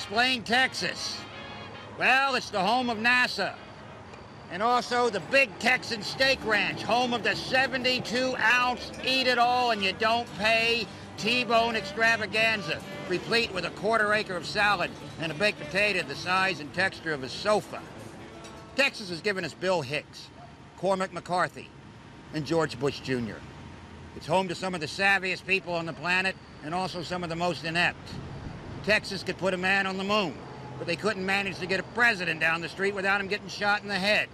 explain Texas? Well, it's the home of NASA, and also the Big Texan Steak Ranch, home of the 72-ounce eat-it-all-and-you-don't-pay T-bone extravaganza, replete with a quarter-acre of salad and a baked potato the size and texture of a sofa. Texas has given us Bill Hicks, Cormac McCarthy, and George Bush Jr. It's home to some of the savviest people on the planet and also some of the most inept. Texas could put a man on the moon, but they couldn't manage to get a president down the street without him getting shot in the head.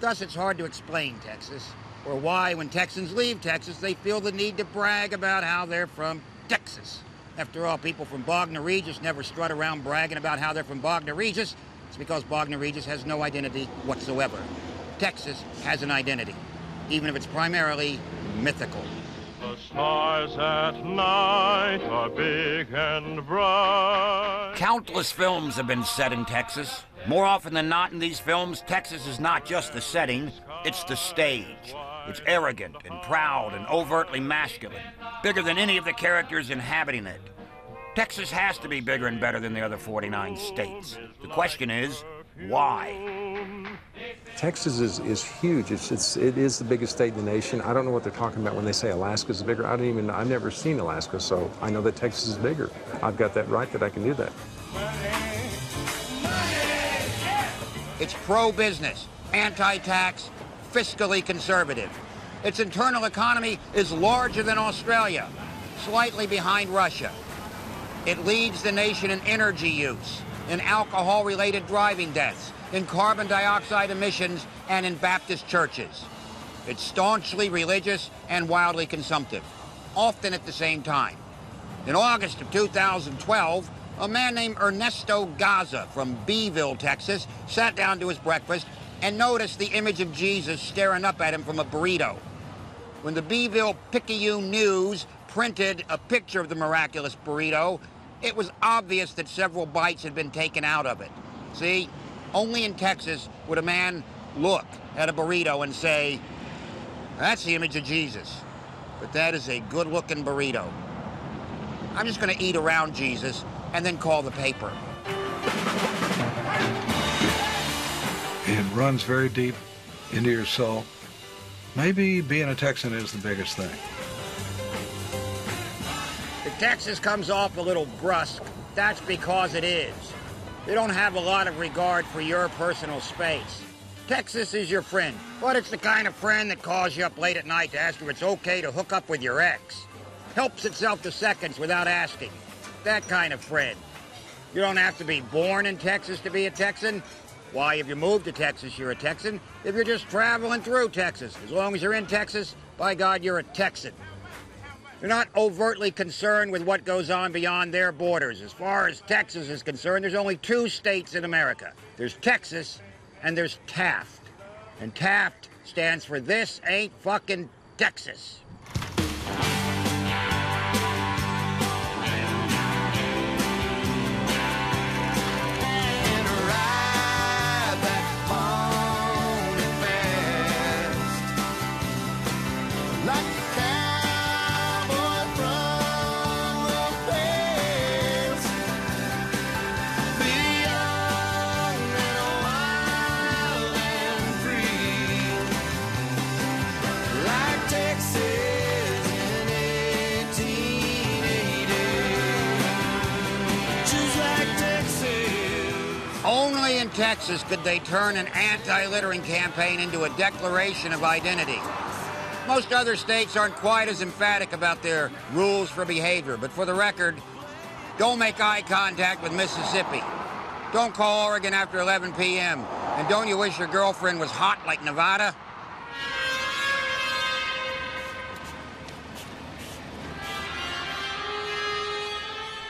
Thus, it's hard to explain Texas, or why when Texans leave Texas, they feel the need to brag about how they're from Texas. After all, people from Bognor Regis never strut around bragging about how they're from Bognor Regis. It's because Bognor Regis has no identity whatsoever. Texas has an identity, even if it's primarily mythical. The stars at night are big and bright. Countless films have been set in Texas. More often than not in these films, Texas is not just the setting, it's the stage. It's arrogant and proud and overtly masculine, bigger than any of the characters inhabiting it. Texas has to be bigger and better than the other 49 states. The question is, why? Texas is huge. It is the biggest state in the nation. I don't know what they're talking about when they say Alaska's bigger. I've never seen Alaska, so I know that Texas is bigger. I've got that right that I can do that. It's pro-business, anti-tax, fiscally conservative. Its internal economy is larger than Australia, slightly behind Russia. It leads the nation in energy use, in alcohol-related driving deaths, in carbon dioxide emissions, and in Baptist churches. It's staunchly religious and wildly consumptive, often at the same time. In August of 2012, a man named Ernesto Garza from Beeville, Texas, sat down to his breakfast and noticed the image of Jesus staring up at him from a burrito. When the Beeville Picayune News printed a picture of the miraculous burrito, it was obvious that several bites had been taken out of it. See? Only in Texas would a man look at a burrito and say, that's the image of Jesus, but that is a good-looking burrito. I'm just going to eat around Jesus and then call the paper. It runs very deep into your soul. Maybe being a Texan is the biggest thing. If Texas comes off a little brusque, that's because it is. They don't have a lot of regard for your personal space. Texas is your friend, but it's the kind of friend that calls you up late at night to ask if it's okay to hook up with your ex. Helps itself to seconds without asking. That kind of friend. You don't have to be born in Texas to be a Texan. Why, if you move to Texas, you're a Texan. If you're just traveling through Texas, as long as you're in Texas, by God, you're a Texan. They're not overtly concerned with what goes on beyond their borders. As far as Texas is concerned, there's only two states in America. There's Texas and there's Taft. And Taft stands for This Ain't Fucking Texas. Texas could they turn an anti-littering campaign into a declaration of identity. Most other states aren't quite as emphatic about their rules for behavior, but for the record, don't make eye contact with Mississippi. Don't call Oregon after 11 p.m. And don't you wish your girlfriend was hot like Nevada?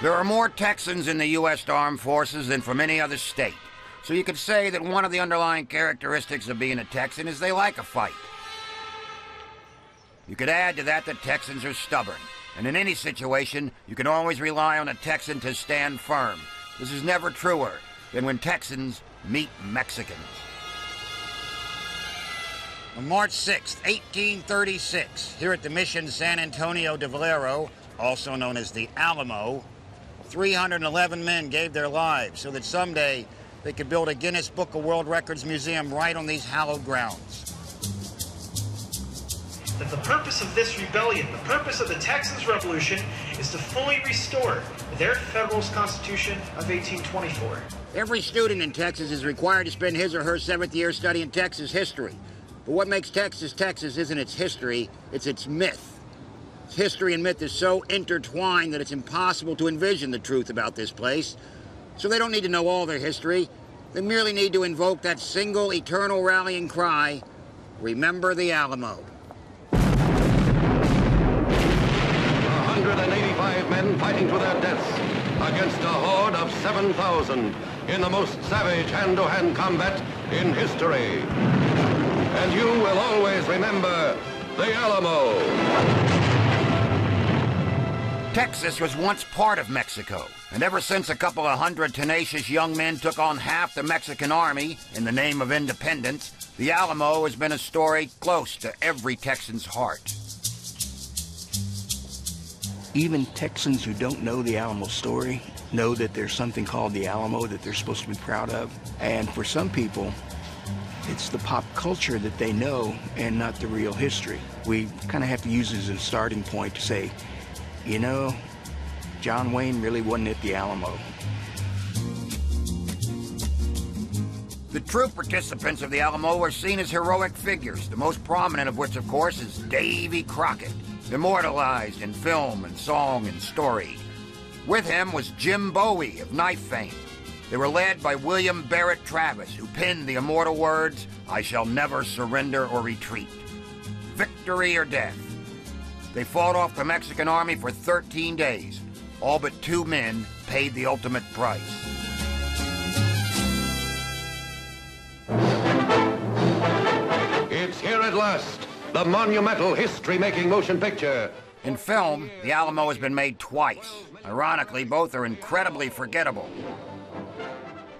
There are more Texans in the U.S. Armed Forces than from any other state. So you could say that one of the underlying characteristics of being a Texan is they like a fight. You could add to that Texans are stubborn, and in any situation, you can always rely on a Texan to stand firm. This is never truer than when Texans meet Mexicans. On March 6, 1836, here at the Mission San Antonio de Valero, also known as the Alamo, 311 men gave their lives so that someday they could build a Guinness Book of World Records museum right on these hallowed grounds. That the purpose of this rebellion, the purpose of the Texas Revolution, is to fully restore their Federalist Constitution of 1824. Every student in Texas is required to spend his or her 7th year studying Texas history. But what makes Texas, Texas isn't its history, it's its myth. Its history and myth is so intertwined that it's impossible to envision the truth about this place. So they don't need to know all their history. They merely need to invoke that single eternal rallying cry, remember the Alamo. 185 men fighting to their deaths against a horde of 7,000 in the most savage hand-to-hand combat in history. And you will always remember the Alamo. Texas was once part of Mexico, and ever since a couple of hundred tenacious young men took on half the Mexican army in the name of independence, the Alamo has been a story close to every Texan's heart. Even Texans who don't know the Alamo story know that there's something called the Alamo that they're supposed to be proud of. And for some people, it's the pop culture that they know and not the real history. We kind of have to use it as a starting point to say, you know, John Wayne really wasn't at the Alamo. The true participants of the Alamo were seen as heroic figures, the most prominent of which, of course, is Davy Crockett, immortalized in film and song and story. With him was Jim Bowie of knife fame. They were led by William Barrett Travis, who penned the immortal words, "I shall never surrender or retreat." Victory or death. They fought off the Mexican army for 13 days. All but 2 men paid the ultimate price. It's here at last. The monumental history-making motion picture. In film, the Alamo has been made twice. Ironically, both are incredibly forgettable.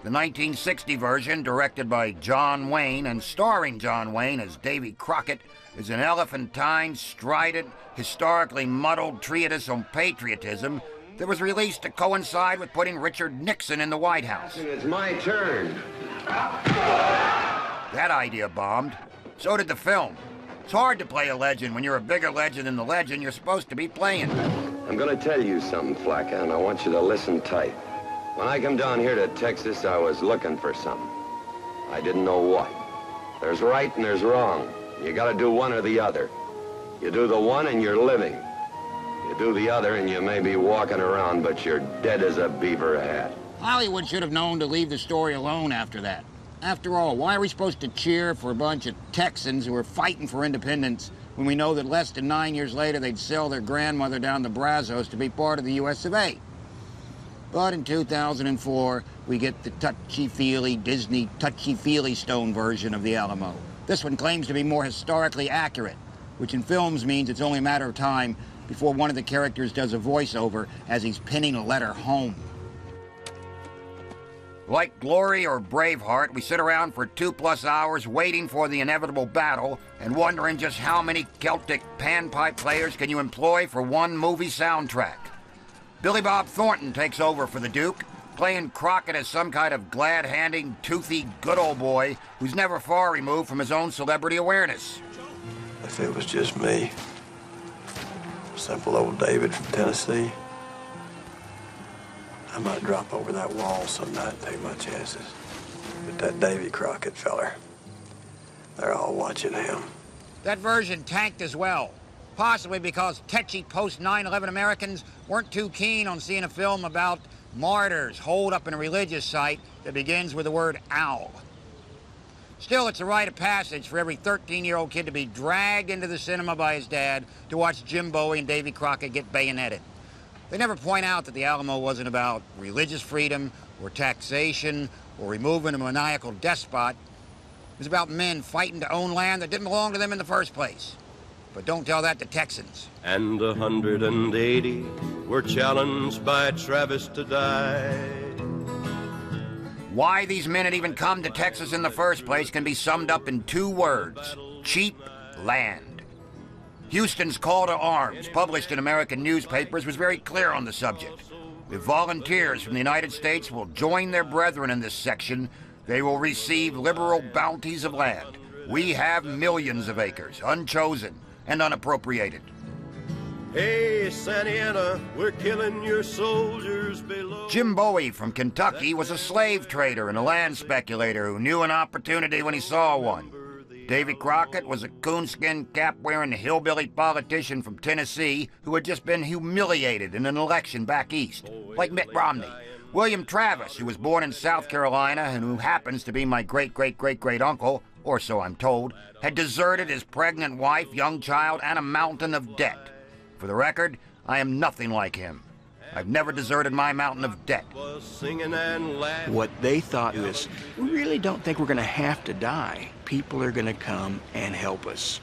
The 1960 version, directed by John Wayne and starring John Wayne as Davy Crockett, is an elephantine, strident, historically muddled treatise on patriotism that was released to coincide with putting Richard Nixon in the White House. It's my turn. That idea bombed. So did the film. It's hard to play a legend when you're a bigger legend than the legend you're supposed to be playing. I'm gonna tell you something, Flacco, and I want you to listen tight. When I come down here to Texas, I was looking for something. I didn't know what. There's right and there's wrong. You gotta do one or the other. You do the one and you're living. You do the other and you may be walking around, but you're dead as a beaver hat. Hollywood should have known to leave the story alone after that. After all, why are we supposed to cheer for a bunch of Texans who are fighting for independence when we know that less than 9 years later they'd sell their grandmother down to Brazos to be part of the U.S. of A.? But in 2004, we get the touchy-feely, Disney touchy-feely stone version of the Alamo. This one claims to be more historically accurate, which in films means it's only a matter of time before one of the characters does a voiceover as he's pinning a letter home. Like Glory or Braveheart, we sit around for 2+ hours waiting for the inevitable battle and wondering just how many Celtic panpipe players can you employ for one movie soundtrack. Billy Bob Thornton takes over for the Duke, playing Crockett as some kind of glad-handing, toothy, good old boy who's never far removed from his own celebrity awareness. If it was just me, simple old David from Tennessee, I might drop over that wall some night and take my chances. But that Davy Crockett feller, they're all watching him. That version tanked as well, possibly because tetchy post-9/11 Americans weren't too keen on seeing a film about martyrs holed up in a religious site that begins with the word owl. Still, it's a rite of passage for every 13-year-old kid to be dragged into the cinema by his dad to watch Jim Bowie and Davy Crockett get bayoneted. They never point out that the Alamo wasn't about religious freedom or taxation or removing a maniacal despot. It was about men fighting to own land that didn't belong to them in the first place. But don't tell that to Texans. And 180 were challenged by Travis to die. Why these men had even come to Texas in the first place can be summed up in 2 words: cheap land. Houston's call to arms, published in American newspapers, was very clear on the subject. If volunteers from the United States will join their brethren in this section, they will receive liberal bounties of land. We have millions of acres, unchosen and unappropriated. Hey, Santa Anna, we're killing your soldiers below. Jim Bowie from Kentucky was a slave trader and a land speculator who knew an opportunity when he saw one. Davy Crockett was a coonskin cap-wearing hillbilly politician from Tennessee who had just been humiliated in an election back east, like Mitt Romney. William Travis, who was born in South Carolina and who happens to be my great-great-great-great-uncle, or so I'm told, had deserted his pregnant wife, young child, and a mountain of debt. For the record, I am nothing like him. I've never deserted my mountain of debt. What they thought was, we really don't think we're going to have to die. People are going to come and help us.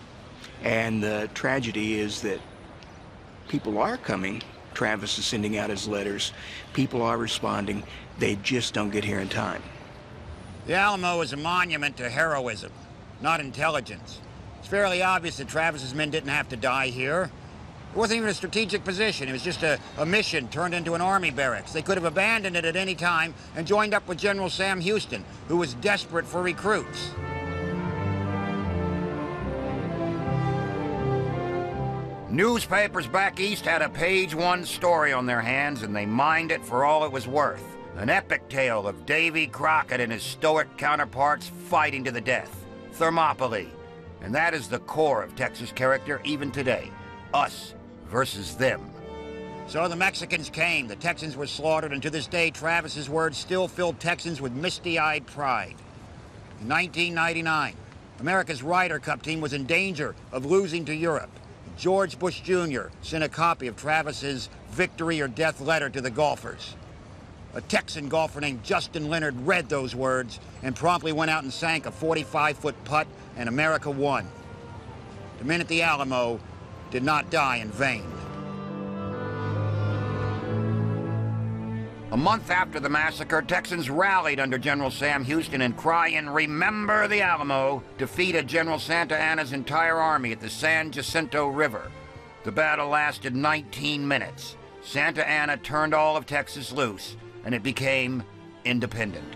And the tragedy is that people are coming. Travis is sending out his letters. People are responding. They just don't get here in time. The Alamo is a monument to heroism, not intelligence. It's fairly obvious that Travis's men didn't have to die here. It wasn't even a strategic position. It was just a mission turned into an army barracks. They could have abandoned it at any time and joined up with General Sam Houston, who was desperate for recruits. Newspapers back east had a page-one story on their hands, and they mined it for all it was worth. An epic tale of Davy Crockett and his stoic counterparts fighting to the death. Thermopylae. And that is the core of Texas character even today. Us versus them. So the Mexicans came, the Texans were slaughtered, and to this day, Travis's words still fill Texans with misty-eyed pride. In 1999, America's Ryder Cup team was in danger of losing to Europe. George Bush Jr. sent a copy of Travis's victory or death letter to the golfers. A Texan golfer named Justin Leonard read those words and promptly went out and sank a 45-foot putt, and America won. The men at the Alamo did not die in vain. A month after the massacre, Texans rallied under General Sam Houston and crying, "Remember the Alamo," defeated General Santa Anna's entire army at the San Jacinto River. The battle lasted 19 minutes. Santa Anna turned all of Texas loose, and it became independent.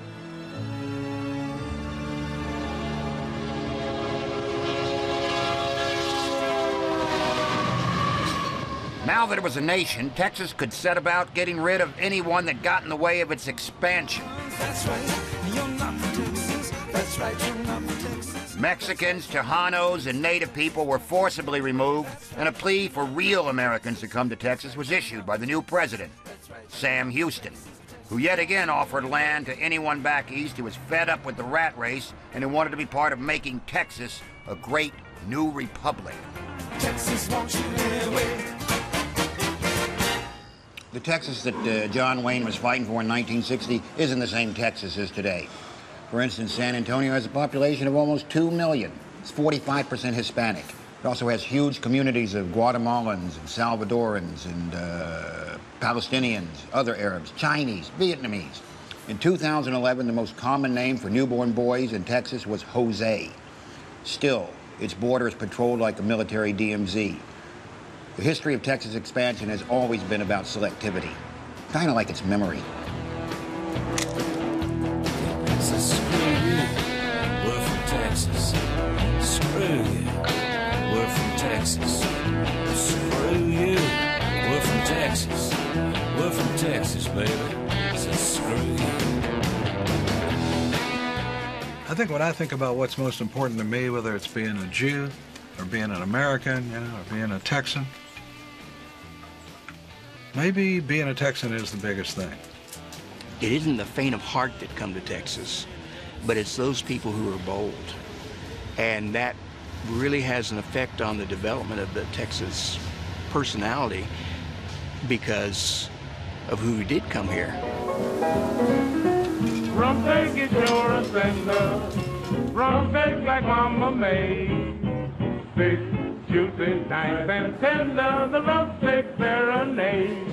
Now that it was a nation, Texas could set about getting rid of anyone that got in the way of its expansion. That's right, you're not from Texas. That's right, you're not from Texas. Mexicans, Tejanos, and Native people were forcibly removed, and a plea for real Americans to come to Texas was issued by the new president, Sam Houston, who yet again offered land to anyone back east who was fed up with the rat race and who wanted to be part of making Texas a great new republic. Texas, won't you get away? The Texas that John Wayne was fighting for in 1960 isn't the same Texas as today. For instance, San Antonio has a population of almost 2 million. It's 45% Hispanic. It also has huge communities of Guatemalans and Salvadorans and Palestinians, other Arabs, Chinese, Vietnamese. In 2011, the most common name for newborn boys in Texas was Jose. Still, its border is patrolled like a military DMZ. The history of Texas expansion has always been about selectivity, kind of like its memory. Texas, screw you. We're from Texas. Screw you. We're from Texas. Screw you. We're from Texas. We're from Texas, baby. So screw you. I think when I think about what's most important to me, whether it's being a Jew or being an American, you know, or being a Texan, maybe being a Texan is the biggest thing. It isn't the faint of heart that come to Texas, but it's those people who are bold. And that really has an effect on the development of the Texas personality because of who did come here. Rumpig is your offender, rumpig like mama made. Big, juicy, nice and tender, the rumpig serenade.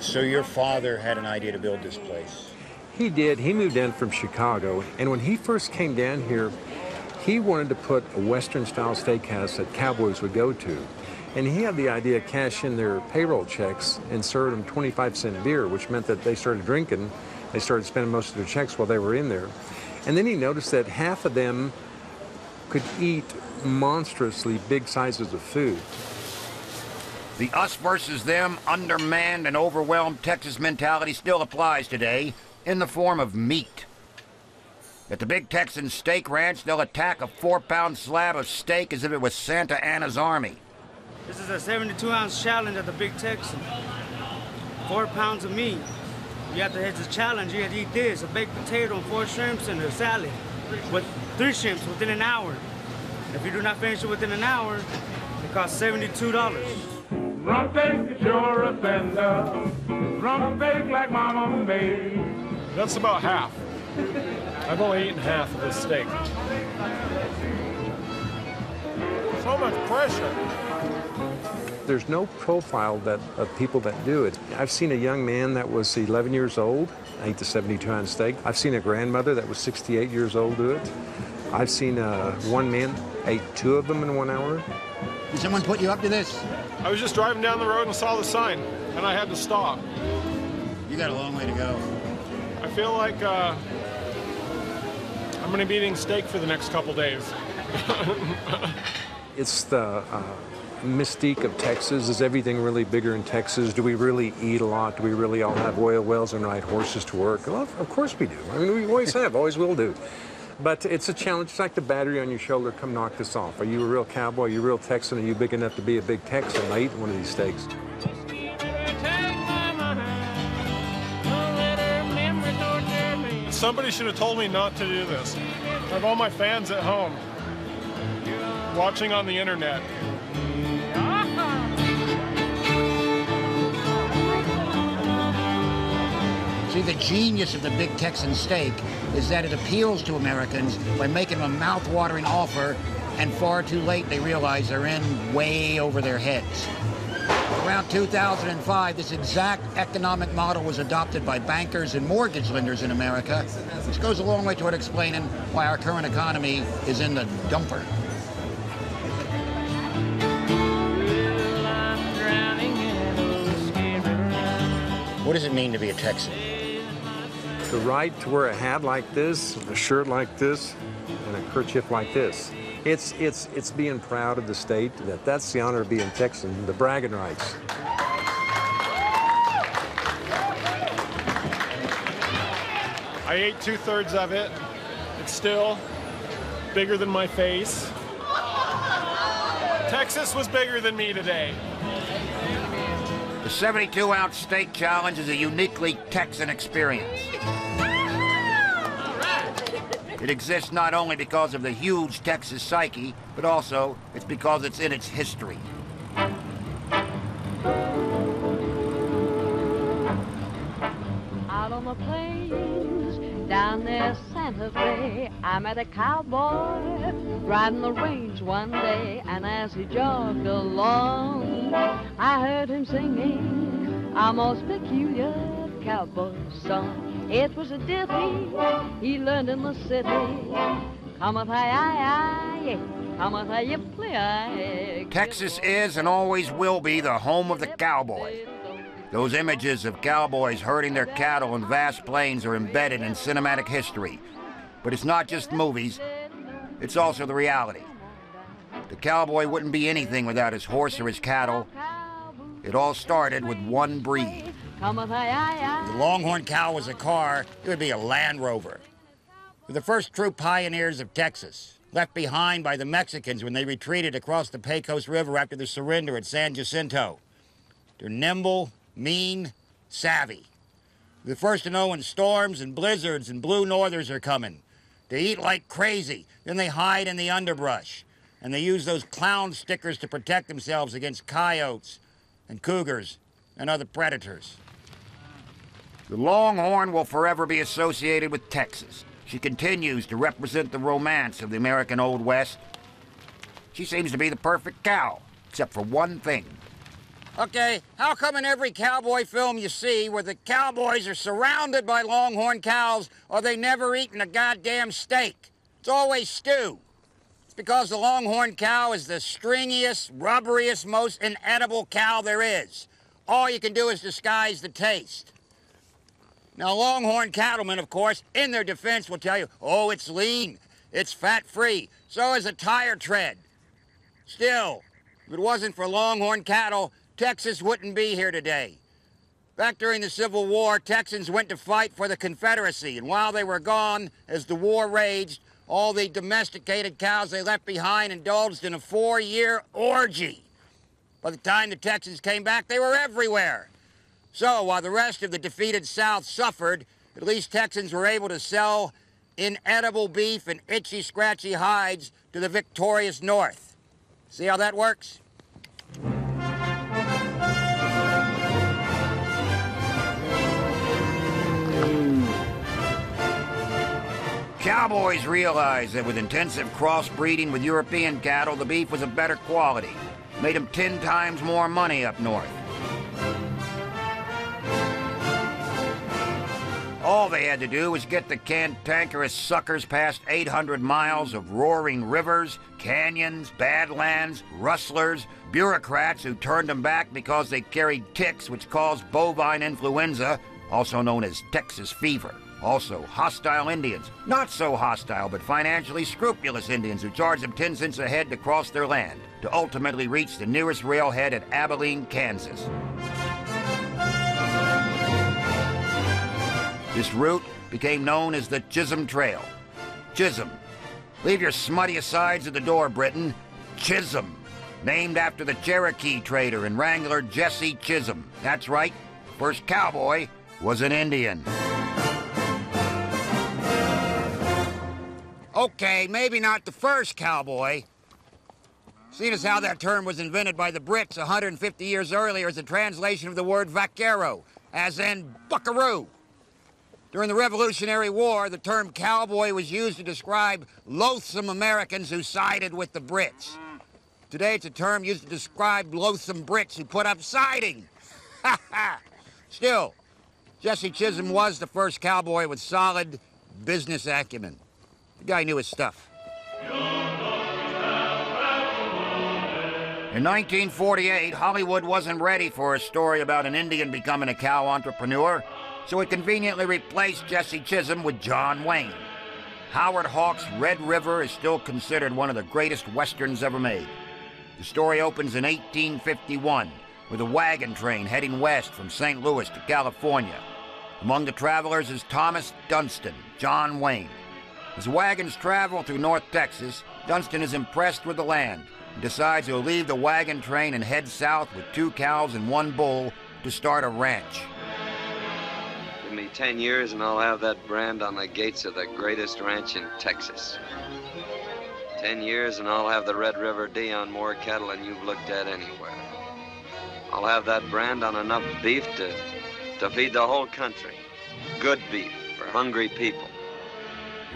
So your father had an idea to build this place? He did. He moved in from Chicago, and when he first came down here, he wanted to put a Western-style steakhouse that cowboys would go to. And he had the idea to cash in their payroll checks and serve them 25-cent beer, which meant that they started drinking. They started spending most of their checks while they were in there. And then he noticed that half of them could eat monstrously big sizes of food. The us versus them, undermanned and overwhelmed Texas mentality still applies today in the form of meat. At the Big Texan Steak Ranch, they'll attack a 4-pound slab of steak as if it was Santa Anna's army. This is a 72-ounce challenge at the Big Texan. 4 pounds of meat. You have to hit the challenge. You have to eat this, a baked potato and 4 shrimps and a salad with 3 shrimps within an hour. If you do not finish it within an hour, it costs $72. Rump bake, you're a fender. Rump bake like mama made. That's about half. I've only eaten half of this steak. So much pressure. There's no profile of people that do it. I've seen a young man that was 11 years old, ate the 72-ounce steak. I've seen a grandmother that was 68 years old do it. I've seen one man ate 2 of them in 1 hour. Did someone put you up to this? I was just driving down the road and saw the sign, and I had to stop. You got a long way to go. I feel like I'm going to be eating steak for the next couple days. It's the mystique of Texas. Is everything really bigger in Texas? Do we really eat a lot? Do we really all have oil wells and ride horses to work? Well, of course we do. I mean, we always have, always will do. But it's a challenge. It's like the battery on your shoulder. Come knock this off. Are you a real cowboy? Are you a real Texan? Are you big enough to be a big Texan? I eat one of these steaks. Somebody should have told me not to do this. I have all my fans at home, watching on the internet. See, the genius of the Big Texan steak is that it appeals to Americans by making them a mouth-watering offer, and far too late they realize they're in way over their heads. Around 2005, this exact economic model was adopted by bankers and mortgage lenders in America, which goes a long way toward explaining why our current economy is in the dumper. What does it mean to be a Texan? The right to wear a hat like this, a shirt like this, and a kerchief like this. It's being proud of the state. That's the honor of being Texan, the bragging rights. I ate 2/3 of it. It's still bigger than my face. Texas was bigger than me today. The 72-ounce steak challenge is a uniquely Texan experience. It exists not only because of the huge Texas psyche, but also it's because it's in its history. Out on the plains, down there Santa Fe, I met a cowboy riding the range one day, and as he jogged along, I heard him singing a most peculiar cowboy song. It was a ditty he learned in the city. Texas is and always will be the home of the cowboy. Those images of cowboys herding their cattle in vast plains are embedded in cinematic history. But it's not just movies, it's also the reality. The cowboy wouldn't be anything without his horse or his cattle. It all started with one breed. If the Longhorn cow was a car, it would be a Land Rover. They're the first true pioneers of Texas, left behind by the Mexicans when they retreated across the Pecos River after the surrender at San Jacinto. They're nimble, mean, savvy. They're the first to know when storms and blizzards and blue northers are coming. They eat like crazy, then they hide in the underbrush, and they use those clown stickers to protect themselves against coyotes and cougars and other predators. The Longhorn will forever be associated with Texas. She continues to represent the romance of the American Old West. She seems to be the perfect cow, except for one thing. Okay, how come in every cowboy film you see where the cowboys are surrounded by Longhorn cows, are they never eating a goddamn steak? It's always stew. because the longhorn cow is the stringiest, rubberiest, most inedible cow there is. All you can do is disguise the taste. Now, longhorn cattlemen, of course, in their defense will tell you, oh, it's lean, it's fat-free, so is a tire tread. Still, if it wasn't for longhorn cattle, Texas wouldn't be here today. Back during the Civil War, Texans went to fight for the Confederacy, and while they were gone, as the war raged, all the domesticated cows they left behind indulged in a four-year orgy. By the time the Texans came back, they were everywhere. So while the rest of the defeated South suffered, at least Texans were able to sell inedible beef and itchy, scratchy hides to the victorious North. See how that works? Cowboys realized that with intensive crossbreeding with European cattle, the beef was of better quality. Made them 10 times more money up north. All they had to do was get the cantankerous suckers past 800 miles of roaring rivers, canyons, badlands, rustlers, bureaucrats who turned them back because they carried ticks which caused bovine influenza, also known as Texas fever. Also, hostile Indians. Not so hostile, but financially scrupulous Indians who charged them 10 cents a head to cross their land, to ultimately reach the nearest railhead at Abilene, Kansas. This route became known as the Chisholm Trail. Chisholm. Leave your smutty asides at the door, Britain. Chisholm. Named after the Cherokee trader and wrangler Jesse Chisholm. That's right, first cowboy was an Indian. Okay, maybe not the first cowboy. Seeing as how that term was invented by the Brits 150 years earlier as a translation of the word vaquero, as in buckaroo. During the Revolutionary War, the term cowboy was used to describe loathsome Americans who sided with the Brits. Today, it's a term used to describe loathsome Brits who put up siding. Ha ha! Still, Jesse Chisholm was the first cowboy with solid business acumen. The guy knew his stuff. In 1948, Hollywood wasn't ready for a story about an Indian becoming a cow entrepreneur, so it conveniently replaced Jesse Chisholm with John Wayne. Howard Hawks' Red River is still considered one of the greatest westerns ever made. The story opens in 1851 with a wagon train heading west from St. Louis to California. Among the travelers is Thomas Dunstan, John Wayne. As wagons travel through North Texas, Dunstan is impressed with the land and decides he'll leave the wagon train and head south with 2 cows and 1 bull to start a ranch. Give me 10 years and I'll have that brand on the gates of the greatest ranch in Texas. 10 years and I'll have the Red River D on more cattle than you've looked at anywhere. I'll have that brand on enough beef to feed the whole country. Good beef for hungry people.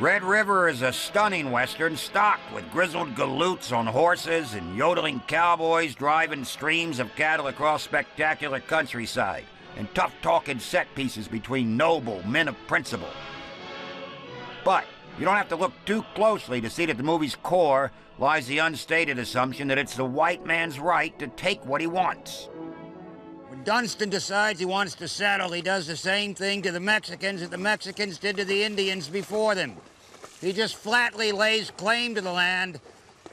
Red River is a stunning western stocked with grizzled galoots on horses and yodeling cowboys driving streams of cattle across spectacular countryside and tough-talking set pieces between noble men of principle. But you don't have to look too closely to see that the movie's core lies the unstated assumption that it's the white man's right to take what he wants. When Dunstan decides he wants to settle, he does the same thing to the Mexicans that the Mexicans did to the Indians before them. He just flatly lays claim to the land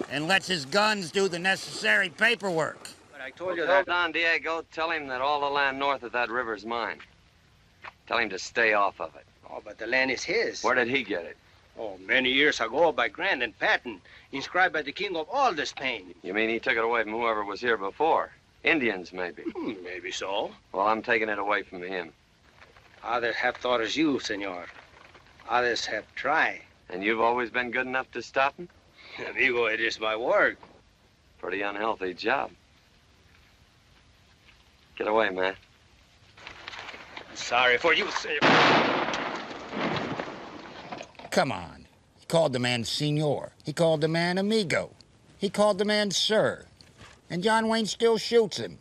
and lets his guns do the necessary paperwork. But I told you that. Tell Don Diego, tell him that all the land north of that river's mine. Tell him to stay off of it. Oh, but the land is his. Where did he get it? Oh, many years ago by grant and patent, inscribed by the king of all the Spain. You mean he took it away from whoever was here before? Indians, maybe. Maybe so. Well, I'm taking it away from him. Others have thought as you, senor. Others have tried. And you've always been good enough to stop him? Amigo, it is my work. Pretty unhealthy job. Get away, man. I'm sorry for you, senor. Come on. He called the man senor. He called the man amigo. He called the man sir. And John Wayne still shoots him.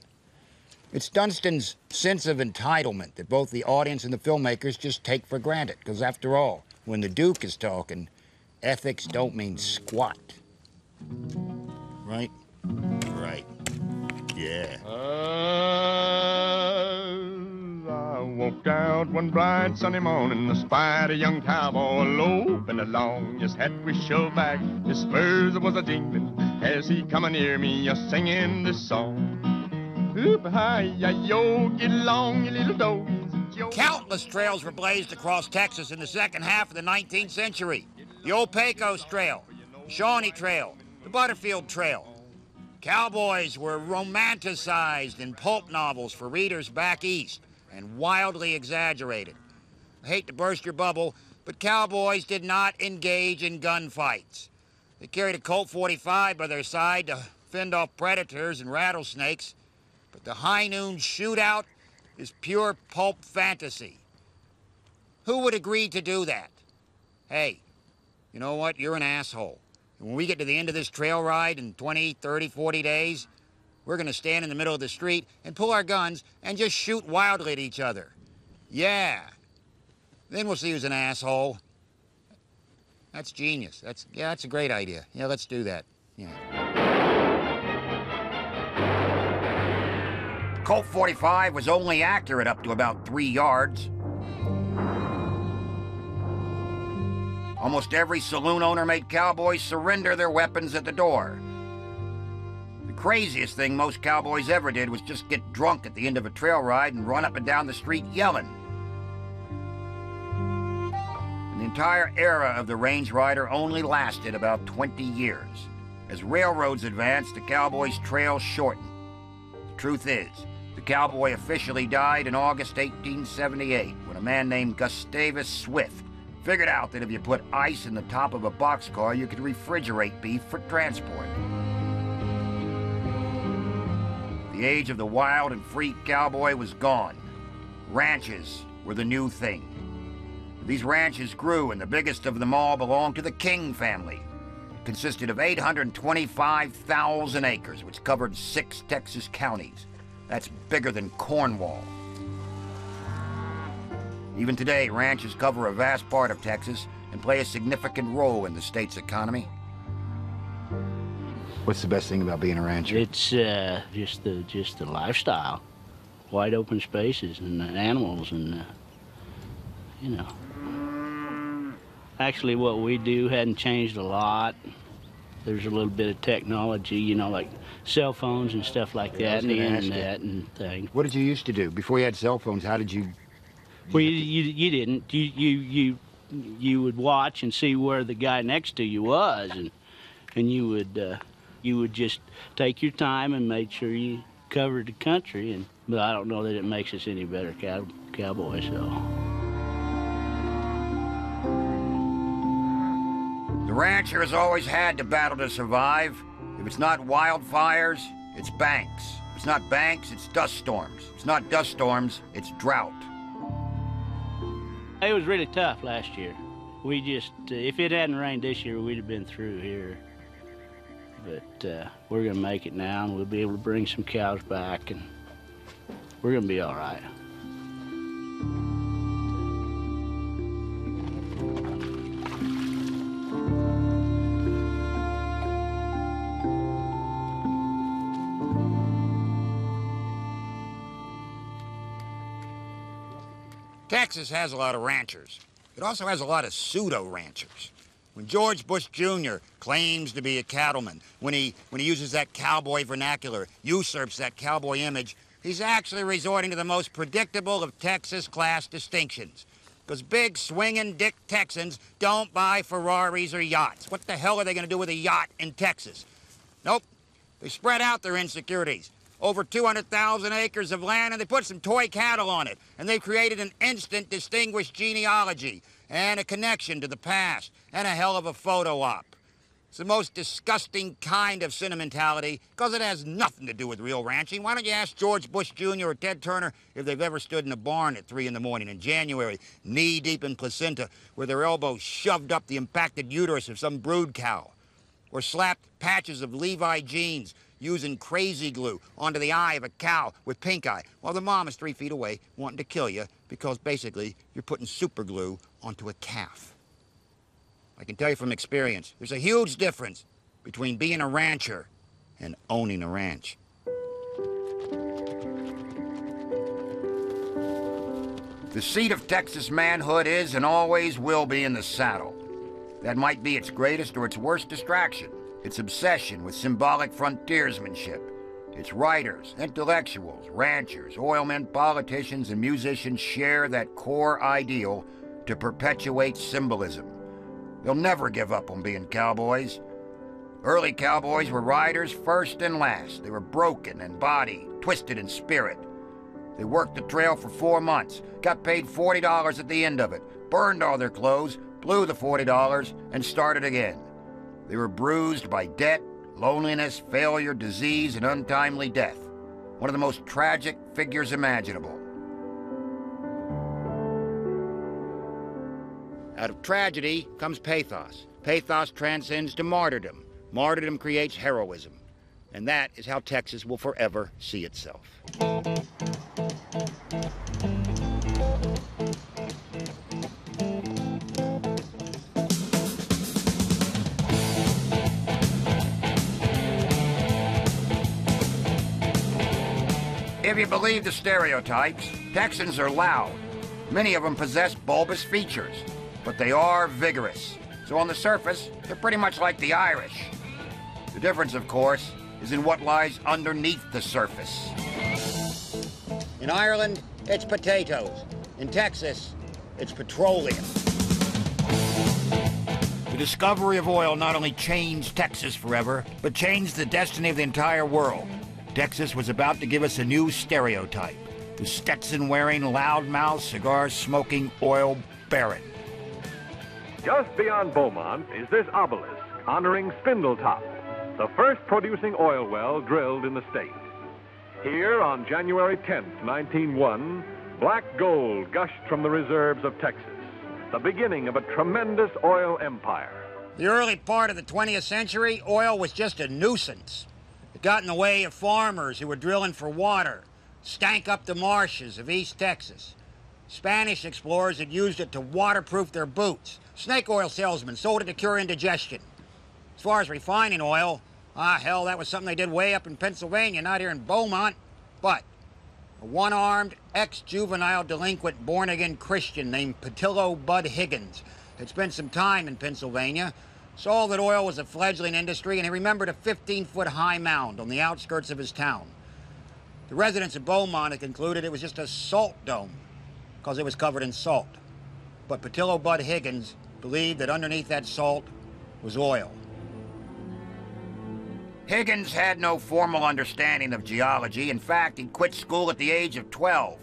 It's Dunstan's sense of entitlement that both the audience and the filmmakers just take for granted, because after all, when the Duke is talking, ethics don't mean squat. Right? Right. Yeah. I walked out one bright sunny morning, espied a young cowboy lope, and along his hat was shoved back, his spurs was a jingling, as he come near me a singing this song. Hoop-hi-ya-yo, get along, you little dogies. Countless trails were blazed across Texas in the second half of the 19th century. The old Pecos Trail, the Shawnee Trail, the Butterfield Trail. Cowboys were romanticized in pulp novels for readers back east and wildly exaggerated. I hate to burst your bubble, but cowboys did not engage in gunfights. They carried a Colt 45 by their side to fend off predators and rattlesnakes. But the high noon shootout is pure pulp fantasy. Who would agree to do that? Hey, you know what? You're an asshole. And when we get to the end of this trail ride in 20, 30, 40 days, we're going to stand in the middle of the street and pull our guns and just shoot wildly at each other. Yeah. Then we'll see who's an asshole. That's genius. That's a great idea. Yeah, let's do that. Yeah. Colt 45 was only accurate up to about 3 yards. Almost every saloon owner made cowboys surrender their weapons at the door. The craziest thing most cowboys ever did was just get drunk at the end of a trail ride and run up and down the street yelling. And the entire era of the range rider only lasted about 20 years. As railroads advanced, the cowboys' trail shortened. The truth is, the cowboy officially died in August 1878 when a man named Gustavus Swift figured out that if you put ice in the top of a boxcar, you could refrigerate beef for transport. The age of the wild and free cowboy was gone. Ranches were the new thing. These ranches grew, and the biggest of them all belonged to the King family. It consisted of 825,000 acres, which covered 6 Texas counties. That's bigger than Cornwall. Even today, ranches cover a vast part of Texas and play a significant role in the state's economy. What's the best thing about being a rancher? It's just the lifestyle. Wide open spaces and animals and, you know. Actually, what we do hadn't changed a lot. There's a little bit of technology, you know, like cell phones and stuff like that, and the internet and things. What did you used to do? Before you had cell phones, how did you... Well, you didn't. You would watch and see where the guy next to you was, and you would just take your time and make sure you covered the country. And but I don't know that it makes us any better cowboys, though. The rancher has always had to battle to survive. If it's not wildfires, it's banks. If it's not banks, it's dust storms. If it's not dust storms, it's drought. It was really tough last year. We just, if it hadn't rained this year, we'd have been through here. But we're gonna make it now, and we'll be able to bring some cows back, and we're gonna be all right. Texas has a lot of ranchers. It also has a lot of pseudo-ranchers. When George Bush Jr. claims to be a cattleman, when he uses that cowboy vernacular, usurps that cowboy image, he's actually resorting to the most predictable of Texas class distinctions. Because big, swinging dick Texans don't buy Ferraris or yachts. What the hell are they going to do with a yacht in Texas? Nope. They spread out their insecurities. Over 200,000 acres of land, and they put some toy cattle on it. And they've created an instant distinguished genealogy and a connection to the past and a hell of a photo op. It's the most disgusting kind of sentimentality because it has nothing to do with real ranching. Why don't you ask George Bush Jr. or Ted Turner if they've ever stood in a barn at 3 in the morning in January, knee-deep in placenta, with their elbows shoved up the impacted uterus of some brood cow, or slapped patches of Levi jeans using crazy glue onto the eye of a cow with pink eye, while the mom is 3 feet away wanting to kill you because basically you're putting super glue onto a calf. I can tell you from experience, there's a huge difference between being a rancher and owning a ranch. The seat of Texas manhood is and always will be in the saddle. That might be its greatest or its worst distraction, its obsession with symbolic frontiersmanship. Its writers, intellectuals, ranchers, oilmen, politicians, and musicians share that core ideal to perpetuate symbolism. They'll never give up on being cowboys. Early cowboys were riders first and last. They were broken in body, twisted in spirit. They worked the trail for 4 months, got paid $40 at the end of it, burned all their clothes, blew the $40, and started again. They were bruised by debt, loneliness, failure, disease, and untimely death. One of the most tragic figures imaginable. Out of tragedy comes pathos. Pathos transcends to martyrdom. Martyrdom creates heroism. And that is how Texas will forever see itself. If you believe the stereotypes, Texans are loud. Many of them possess bulbous features, but they are vigorous. So on the surface, they're pretty much like the Irish. The difference, of course, is in what lies underneath the surface. In Ireland, it's potatoes. In Texas, it's petroleum. The discovery of oil not only changed Texas forever, but changed the destiny of the entire world. Texas was about to give us a new stereotype, the Stetson-wearing, loudmouth, cigar-smoking oil baron. Just beyond Beaumont is this obelisk honoring Spindletop, the first producing oil well drilled in the state. Here on January 10th, 1901, black gold gushed from the reserves of Texas, the beginning of a tremendous oil empire. The early part of the 20th century, oil was just a nuisance. It got in the way of farmers who were drilling for water, stank up the marshes of East Texas. Spanish explorers had used it to waterproof their boots. Snake oil salesmen sold it to cure indigestion. As far as refining oil, hell, that was something they did way up in Pennsylvania, not here in Beaumont. But a one-armed, ex-juvenile delinquent, born-again Christian named Patillo Bud Higgins had spent some time in Pennsylvania, saw that oil was a fledgling industry, and he remembered a 15-foot high mound on the outskirts of his town. The residents of Beaumont had concluded it was just a salt dome because it was covered in salt. But Patillo Bud Higgins believed that underneath that salt was oil. Higgins had no formal understanding of geology. In fact, he quit school at the age of 12.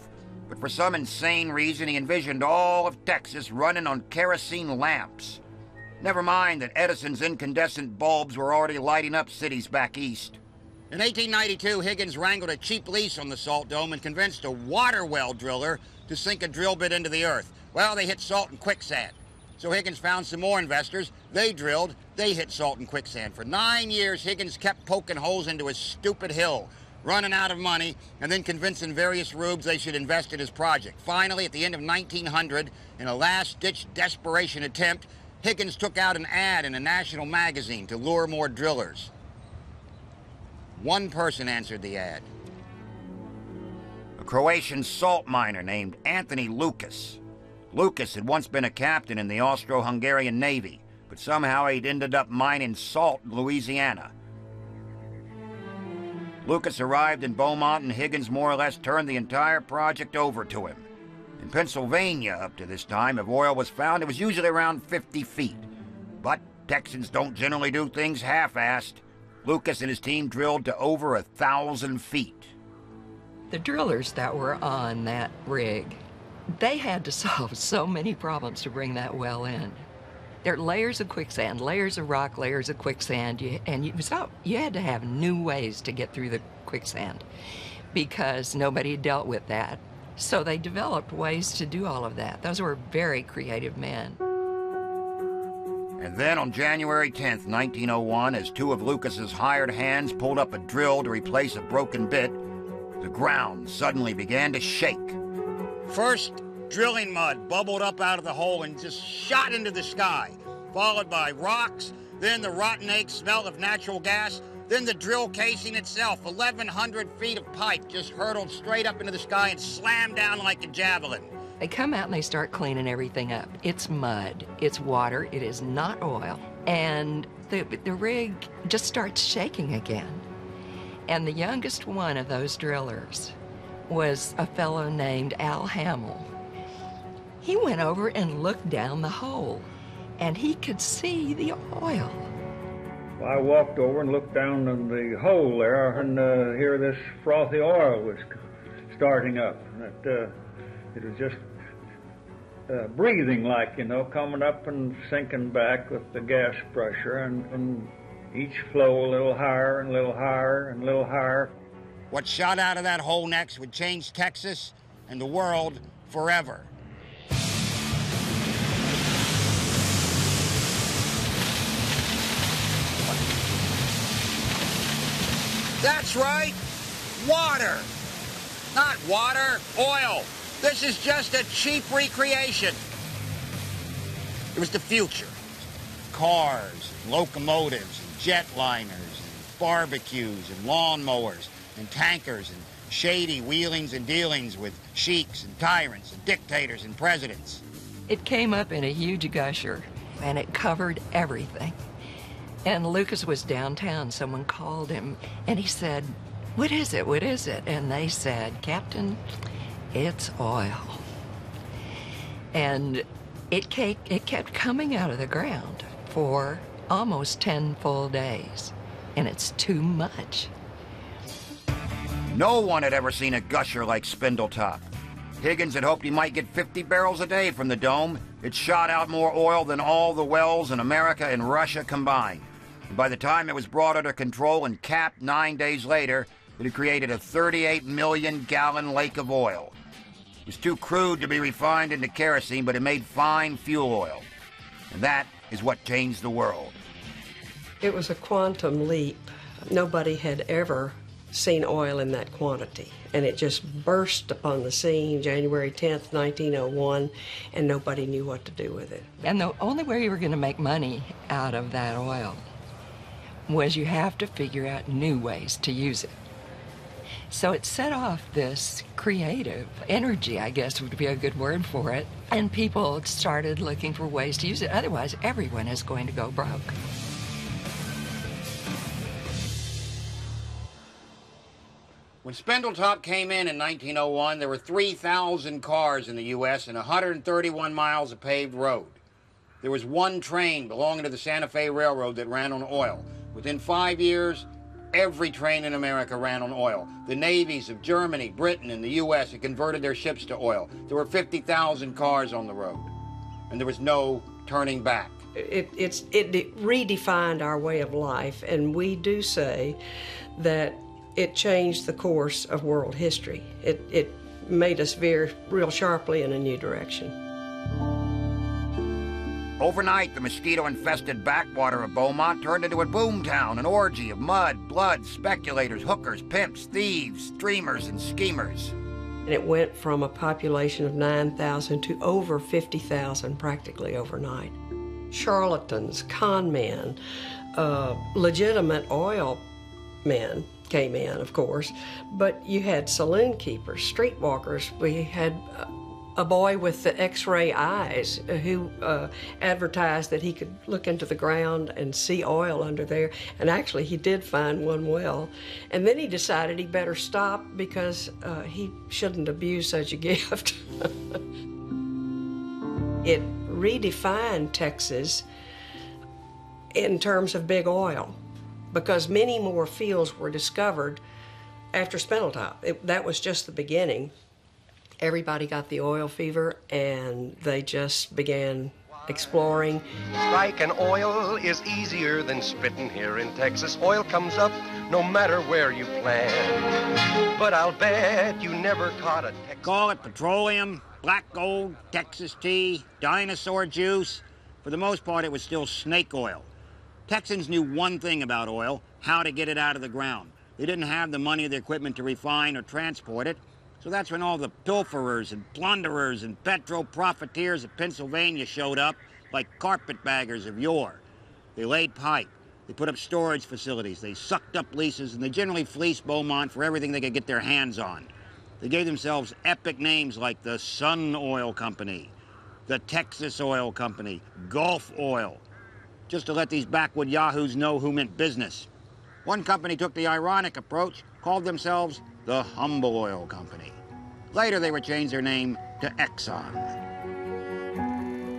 But for some insane reason, he envisioned all of Texas running on kerosene lamps. Never mind that Edison's incandescent bulbs were already lighting up cities back east. In 1892, Higgins wrangled a cheap lease on the salt dome and convinced a water well driller to sink a drill bit into the earth. Well, they hit salt and quicksand. So Higgins found some more investors. They drilled. They hit salt and quicksand. For 9 years, Higgins kept poking holes into his stupid hill, running out of money, and then convincing various rubes they should invest in his project. Finally, at the end of 1900, in a last-ditch desperation attempt, Higgins took out an ad in a national magazine to lure more drillers. One person answered the ad. A Croatian salt miner named Anthony Lucas. Lucas had once been a captain in the Austro-Hungarian Navy, but somehow he'd ended up mining salt in Louisiana. Lucas arrived in Beaumont, and Higgins more or less turned the entire project over to him. In Pennsylvania, up to this time, if oil was found, it was usually around 50 feet. But Texans don't generally do things half-assed. Lucas and his team drilled to over 1,000 feet. The drillers that were on that rig, they had to solve so many problems to bring that well in. There are layers of quicksand, layers of rock, layers of quicksand, you had to have new ways to get through the quicksand because nobody dealt with that. So they developed ways to do all of that. Those were very creative men. And then on January 10th, 1901, as two of Lucas's hired hands pulled up a drill to replace a broken bit, the ground suddenly began to shake. First, drilling mud bubbled up out of the hole and just shot into the sky, followed by rocks, then the rotten egg smell of natural gas, then the drill casing itself, 1,100 feet of pipe just hurtled straight up into the sky and slammed down like a javelin. They come out and they start cleaning everything up. It's mud, it's water, it is not oil. And the rig just starts shaking again. And the youngest one of those drillers was a fellow named Al Hamill. He went over and looked down the hole, and he could see the oil. Well, I walked over and looked down in the hole there, and here this frothy oil was starting up. It was just breathing, like, you know, coming up and sinking back with the gas pressure, and each flow a little higher and a little higher and a little higher. What shot out of that hole next would change Texas and the world forever. That's right, water. Not water, oil. This is just a cheap recreation. It was the future. Cars, locomotives, and jet liners, and barbecues, and lawnmowers, and tankers, and shady wheelings and dealings with sheiks and tyrants and dictators and presidents. It came up in a huge gusher, and it covered everything. And Lucas was downtown. Someone called him, and he said, "What is it? What is it?" And they said, "Captain, it's oil." And it kept coming out of the ground for almost 10 full days, and it's too much. No one had ever seen a gusher like Spindletop. Higgins had hoped he might get 50 barrels a day from the dome. It shot out more oil than all the wells in America and Russia combined. And by the time it was brought under control and capped 9 days later, it had created a 38 million gallon lake of oil. It was too crude to be refined into kerosene, but it made fine fuel oil. And that is what changed the world. It was a quantum leap. Nobody had ever seen oil in that quantity, and it just burst upon the scene January 10th, 1901, and nobody knew what to do with it. And the only way you were going to make money out of that oil was you have to figure out new ways to use it. So it set off this creative energy, I guess would be a good word for it, and people started looking for ways to use it. Otherwise, everyone is going to go broke. When Spindletop came in 1901, there were 3,000 cars in the U.S. and 131 miles of paved road. There was one train belonging to the Santa Fe Railroad that ran on oil. Within 5 years, every train in America ran on oil. The navies of Germany, Britain, and the U.S. had converted their ships to oil. There were 50,000 cars on the road, and there was no turning back. It redefined our way of life, and we do say that it changed the course of world history. It made us veer real sharply in a new direction. Overnight, the mosquito-infested backwater of Beaumont turned into a boomtown, an orgy of mud, blood, speculators, hookers, pimps, thieves, dreamers, and schemers. And it went from a population of 9,000 to over 50,000 practically overnight. Charlatans, con men, legitimate oil men came in, of course, but you had saloon keepers, streetwalkers. We had a boy with the X-ray eyes who advertised that he could look into the ground and see oil under there, and actually he did find one well, and then he decided he better stop because he shouldn't abuse such a gift. It redefined Texas in terms of big oil, because many more fields were discovered after Spindletop. That was just the beginning. Everybody got the oil fever, and they just began exploring. Striking oil is easier than spitting here in Texas. Oil comes up no matter where you plant. But I'll bet you never caught a Texas. Call it petroleum, black gold, Texas tea, dinosaur juice. For the most part, it was still snake oil. Texans knew one thing about oil, how to get it out of the ground. They didn't have the money or the equipment to refine or transport it, so that's when all the pilferers and plunderers and petrol profiteers of Pennsylvania showed up like carpetbaggers of yore. They laid pipe. They put up storage facilities. They sucked up leases, and they generally fleeced Beaumont for everything they could get their hands on. They gave themselves epic names like the Sun Oil Company, the Texas Oil Company, Gulf Oil, just to let these backwood yahoos know who meant business. One company took the ironic approach, called themselves the Humble Oil Company. Later, they would change their name to Exxon.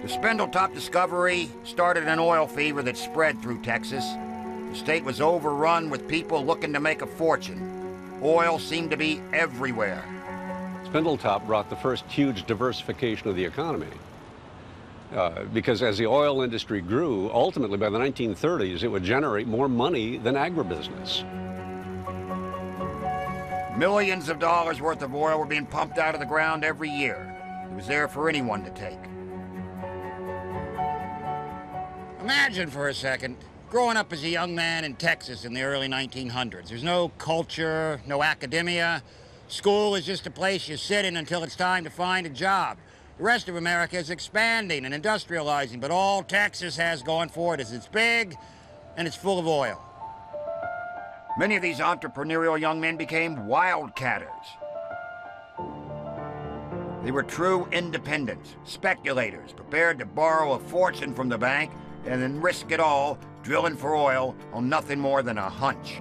The Spindletop discovery started an oil fever that spread through Texas. The state was overrun with people looking to make a fortune. Oil seemed to be everywhere. Spindletop brought the first huge diversification of the economy. Because as the oil industry grew, ultimately by the 1930s, it would generate more money than agribusiness. Millions of dollars worth of oil were being pumped out of the ground every year. It was there for anyone to take. Imagine for a second, growing up as a young man in Texas in the early 1900s. There's no culture, no academia. School is just a place you sit in until it's time to find a job. The rest of America is expanding and industrializing, but all Texas has going for it is it's big and it's full of oil. Many of these entrepreneurial young men became wildcatters. They were true independents, speculators, prepared to borrow a fortune from the bank and then risk it all drilling for oil on nothing more than a hunch.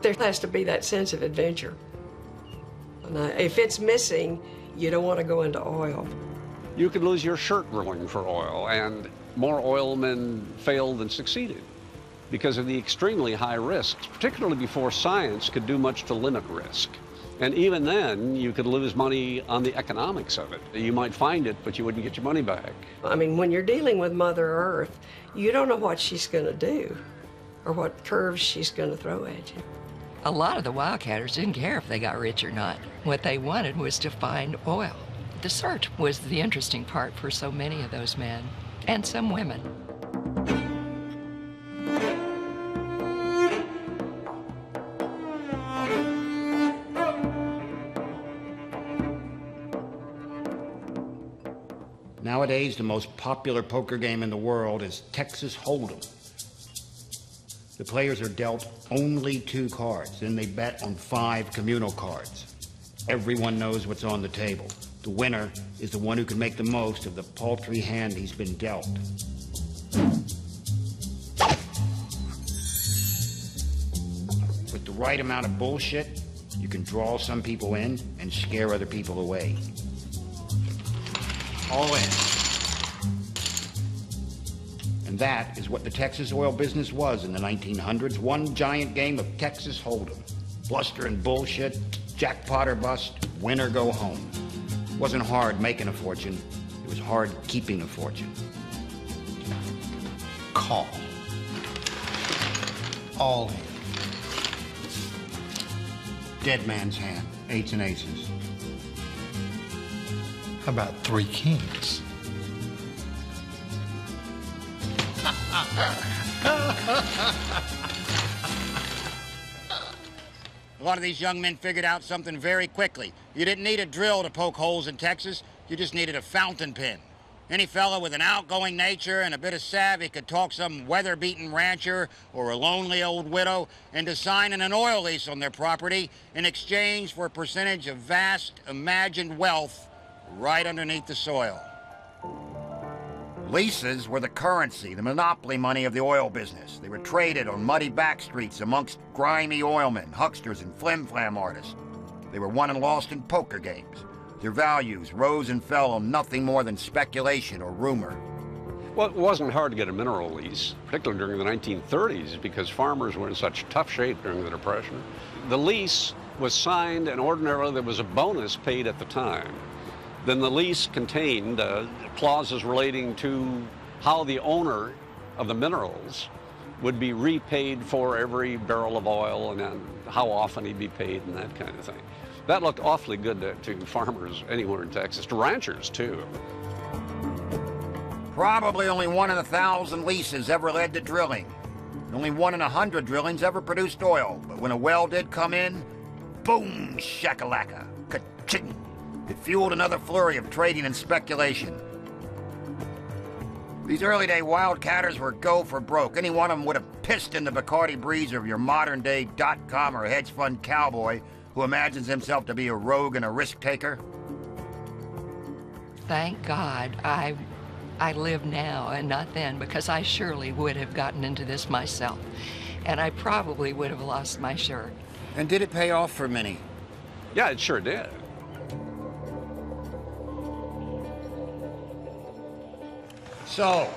There has to be that sense of adventure. And if it's missing, you don't want to go into oil. You could lose your shirt drilling for oil, and more oilmen failed than succeeded because of the extremely high risks, particularly before science could do much to limit risk. And even then, you could lose money on the economics of it. You might find it, but you wouldn't get your money back. I mean, when you're dealing with Mother Earth, you don't know what she's going to do or what curves she's going to throw at you. A lot of the wildcatters didn't care if they got rich or not. What they wanted was to find oil. The search was the interesting part for so many of those men and some women. Nowadays, the most popular poker game in the world is Texas Hold'em. The players are dealt only two cards, then they bet on five communal cards. Everyone knows what's on the table. The winner is the one who can make the most of the paltry hand he's been dealt. With the right amount of bullshit, you can draw some people in and scare other people away. All in. And that is what the Texas oil business was in the 1900s, one giant game of Texas Hold'em. Bluster and bullshit, jackpot or bust, win or go home. It wasn't hard making a fortune, it was hard keeping a fortune. Call. All in. Dead man's hand, eights and aces. How about three kings? A lot of these young men figured out something very quickly. You didn't need a drill to poke holes in Texas. You just needed a fountain pen. Any fellow with an outgoing nature and a bit of savvy could talk some weather-beaten rancher or a lonely old widow into signing an oil lease on their property in exchange for a percentage of vast imagined wealth right underneath the soil. Leases were the currency, the monopoly money of the oil business. They were traded on muddy back streets amongst grimy oilmen, hucksters, and flim-flam artists. They were won and lost in poker games. Their values rose and fell on nothing more than speculation or rumor. Well, it wasn't hard to get a mineral lease, particularly during the 1930s, because farmers were in such tough shape during the Depression. The lease was signed, and ordinarily there was a bonus paid at the time. Then the lease contained clauses relating to how the owner of the minerals would be repaid for every barrel of oil and then how often he'd be paid and that kind of thing. That looked awfully good to farmers anywhere in Texas, to ranchers too. Probably only 1 in 1,000 leases ever led to drilling. Only 1 in 100 drillings ever produced oil, but when a well did come in, boom, shakalaka, ka-ching. It fueled another flurry of trading and speculation. These early-day wildcatters were go for broke. Any one of them would have pissed in the Bacardi breeze of your modern-day dot-com or hedge fund cowboy who imagines himself to be a rogue and a risk-taker. Thank God I live now and not then, because I surely would have gotten into this myself, and I probably would have lost my shirt. And did it pay off for many? Yeah, it sure did. So,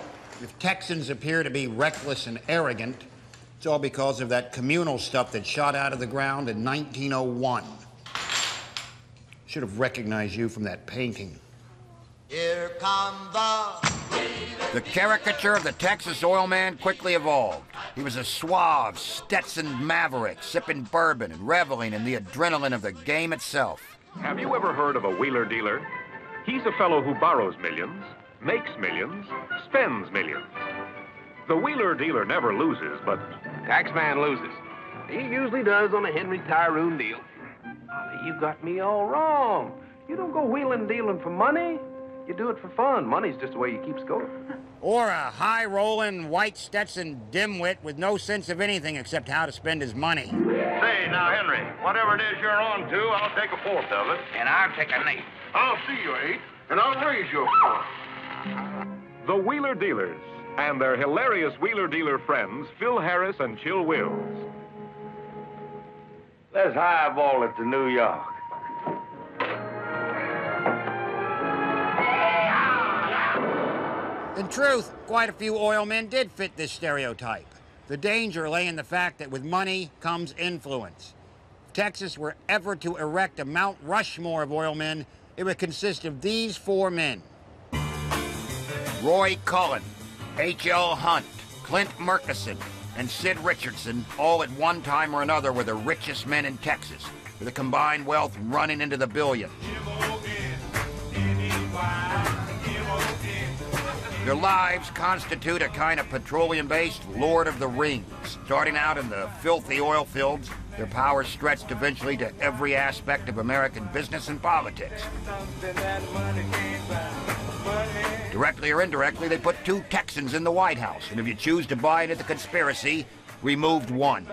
if Texans appear to be reckless and arrogant, it's all because of that communal stuff that shot out of the ground in 1901. Should have recognized you from that painting. Here come the caricature of the Texas oil man quickly evolved. He was a suave, Stetson maverick, sipping bourbon and reveling in the adrenaline of the game itself. Have you ever heard of a wheeler dealer? He's a fellow who borrows millions, makes millions, spends millions. The wheeler dealer never loses, but taxman loses. He usually does on a Henry Tyroon deal. You got me all wrong. You don't go wheeling and dealing for money. You do it for fun. Money's just the way you keep score. Or a high-rolling, white Stetson dimwit with no sense of anything except how to spend his money. Say, now, Henry, whatever it is you're on to, I'll take a fourth of it. And I'll take an eighth. I'll see you eight, and I'll raise you a fourth. The Wheeler Dealers and their hilarious Wheeler Dealer friends, Phil Harris and Chill Wills. Let's highball it to New York. In truth, quite a few oil men did fit this stereotype. The danger lay in the fact that with money comes influence. If Texas were ever to erect a Mount Rushmore of oil men, it would consist of these four men: Roy Cullen, H.L. Hunt, Clint Murkison, and Sid Richardson, all at one time or another were the richest men in Texas, with a combined wealth running into the billions. Their lives constitute a kind of petroleum-based Lord of the Rings. Starting out in the filthy oil fields, their power stretched eventually to every aspect of American business and politics. Directly or indirectly, they put two Texans in the White House, and if you choose to buy into the conspiracy, removed one.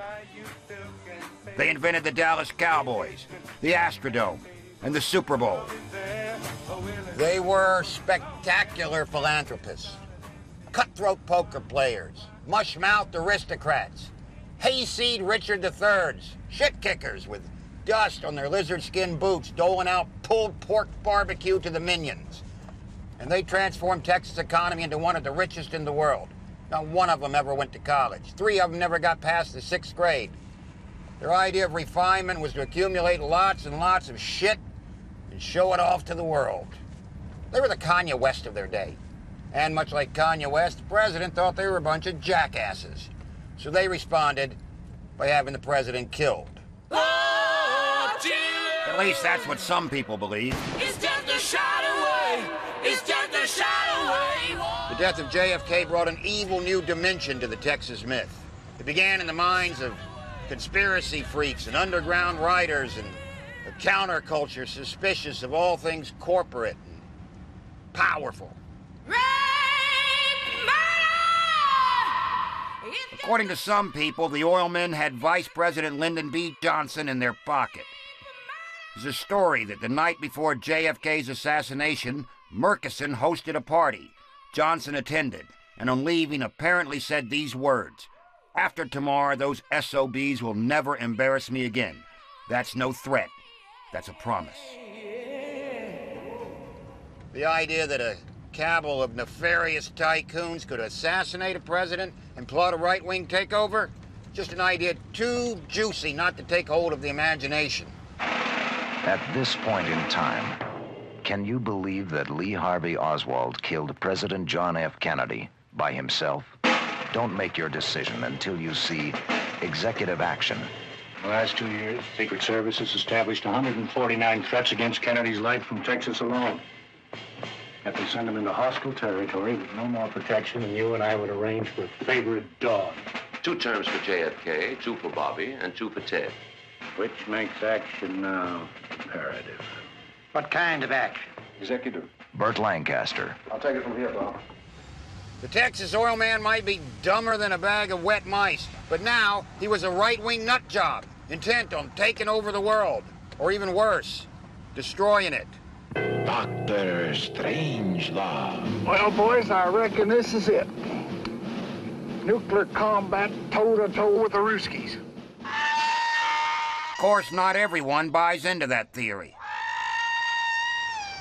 They invented the Dallas Cowboys, the Astrodome, and the Super Bowl. They were spectacular philanthropists, cutthroat poker players, mush-mouthed aristocrats, hayseed Richard III's, shit-kickers with dust on their lizard-skin boots doling out pulled pork barbecue to the minions. And they transformed Texas' economy into one of the richest in the world. Not one of them ever went to college. Three of them never got past the sixth grade. Their idea of refinement was to accumulate lots and lots of shit and show it off to the world. They were the Kanye West of their day. And much like Kanye West, the president thought they were a bunch of jackasses. So they responded by having the president killed. Oh, at least that's what some people believe. It's just a shadow. It's just a shadow away. The death of JFK brought an evil new dimension to the Texas myth. It began in the minds of conspiracy freaks and underground writers and a counterculture suspicious of all things corporate and powerful. Rape, murder! According to some people, the oil men had Vice President Lyndon B. Johnson in their pocket. There's a story that the night before JFK's assassination, Murkison hosted a party. Johnson attended, and on leaving apparently said these words: "After tomorrow, those SOBs will never embarrass me again. That's no threat. That's a promise." The idea that a cabal of nefarious tycoons could assassinate a president and plot a right-wing takeover? Just an idea too juicy not to take hold of the imagination. At this point in time, can you believe that Lee Harvey Oswald killed President John F. Kennedy by himself? Don't make your decision until you see executive action. In the last 2 years, Secret Service has established 149 threats against Kennedy's life from Texas alone. Have to send him into hostile territory with no more protection than you and I would arrange for a favorite dog. 2 terms for JFK, 2 for Bobby, and 2 for Ted. Which makes action now imperative. What kind of action? Executive. Burt Lancaster. I'll take it from here, Bob. The Texas oil man might be dumber than a bag of wet mice, but now he was a right-wing nut job, intent on taking over the world, or even worse, destroying it. Dr. Strangelove. Well, boys, I reckon this is it. Nuclear combat toe-to-toe with the Ruskies. Of course, not everyone buys into that theory.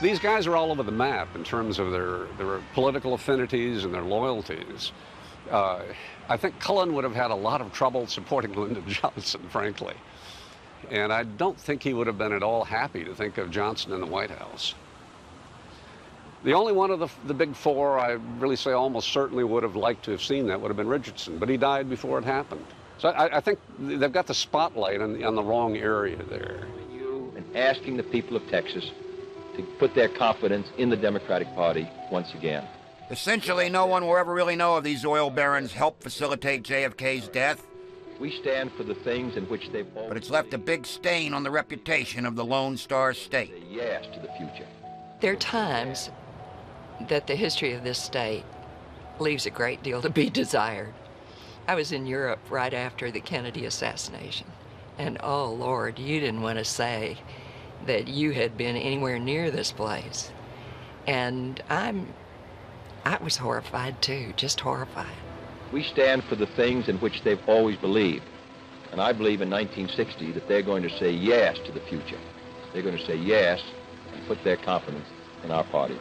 These guys are all over the map in terms of their political affinities and their loyalties. I think Cullen would have had a lot of trouble supporting Lyndon Johnson, frankly. And I don't think he would have been at all happy to think of Johnson in the White House. The only one of the big four I really say almost certainly would have liked to have seen that would have been Richardson, but he died before it happened. So I think they've got the spotlight on the wrong area there. And asking the people of Texas to put their confidence in the Democratic Party once again. Essentially, no one will ever really know if these oil barons helped facilitate JFK's death. We stand for the things in which they've always... But it's left a big stain on the reputation of the Lone Star State. Yes to the future. There are times that the history of this state leaves a great deal to be desired. I was in Europe right after the Kennedy assassination, and oh, Lord, you didn't want to say that you had been anywhere near this place. And I was horrified too, just horrified. We stand for the things in which they've always believed. And I believe in 1960 that they're going to say yes to the future. They're going to say yes and put their confidence in our party.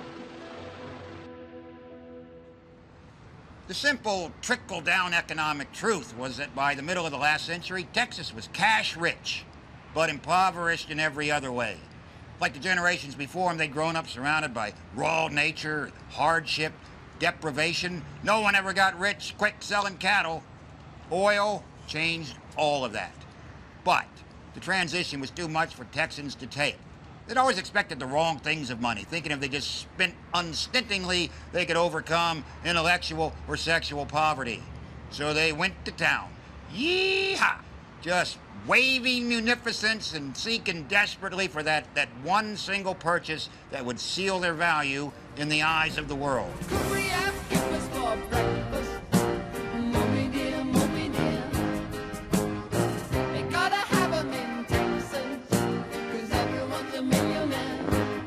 The simple trickle-down economic truth was that by the middle of the last century, Texas was cash rich, but impoverished in every other way. Like the generations before them, they'd grown up surrounded by raw nature, hardship, deprivation. No one ever got rich quick selling cattle. Oil changed all of that. But the transition was too much for Texans to take. They'd always expected the wrong things of money, thinking if they just spent unstintingly, they could overcome intellectual or sexual poverty. So they went to town. Yee-haw! Just waving munificence and seeking desperately for that one single purchase that would seal their value in the eyes of the world. Could we have breakfast for breakfast? Mommy dear, mommy dear. They gotta have 'em in Texas, 'cause everyone's a millionaire.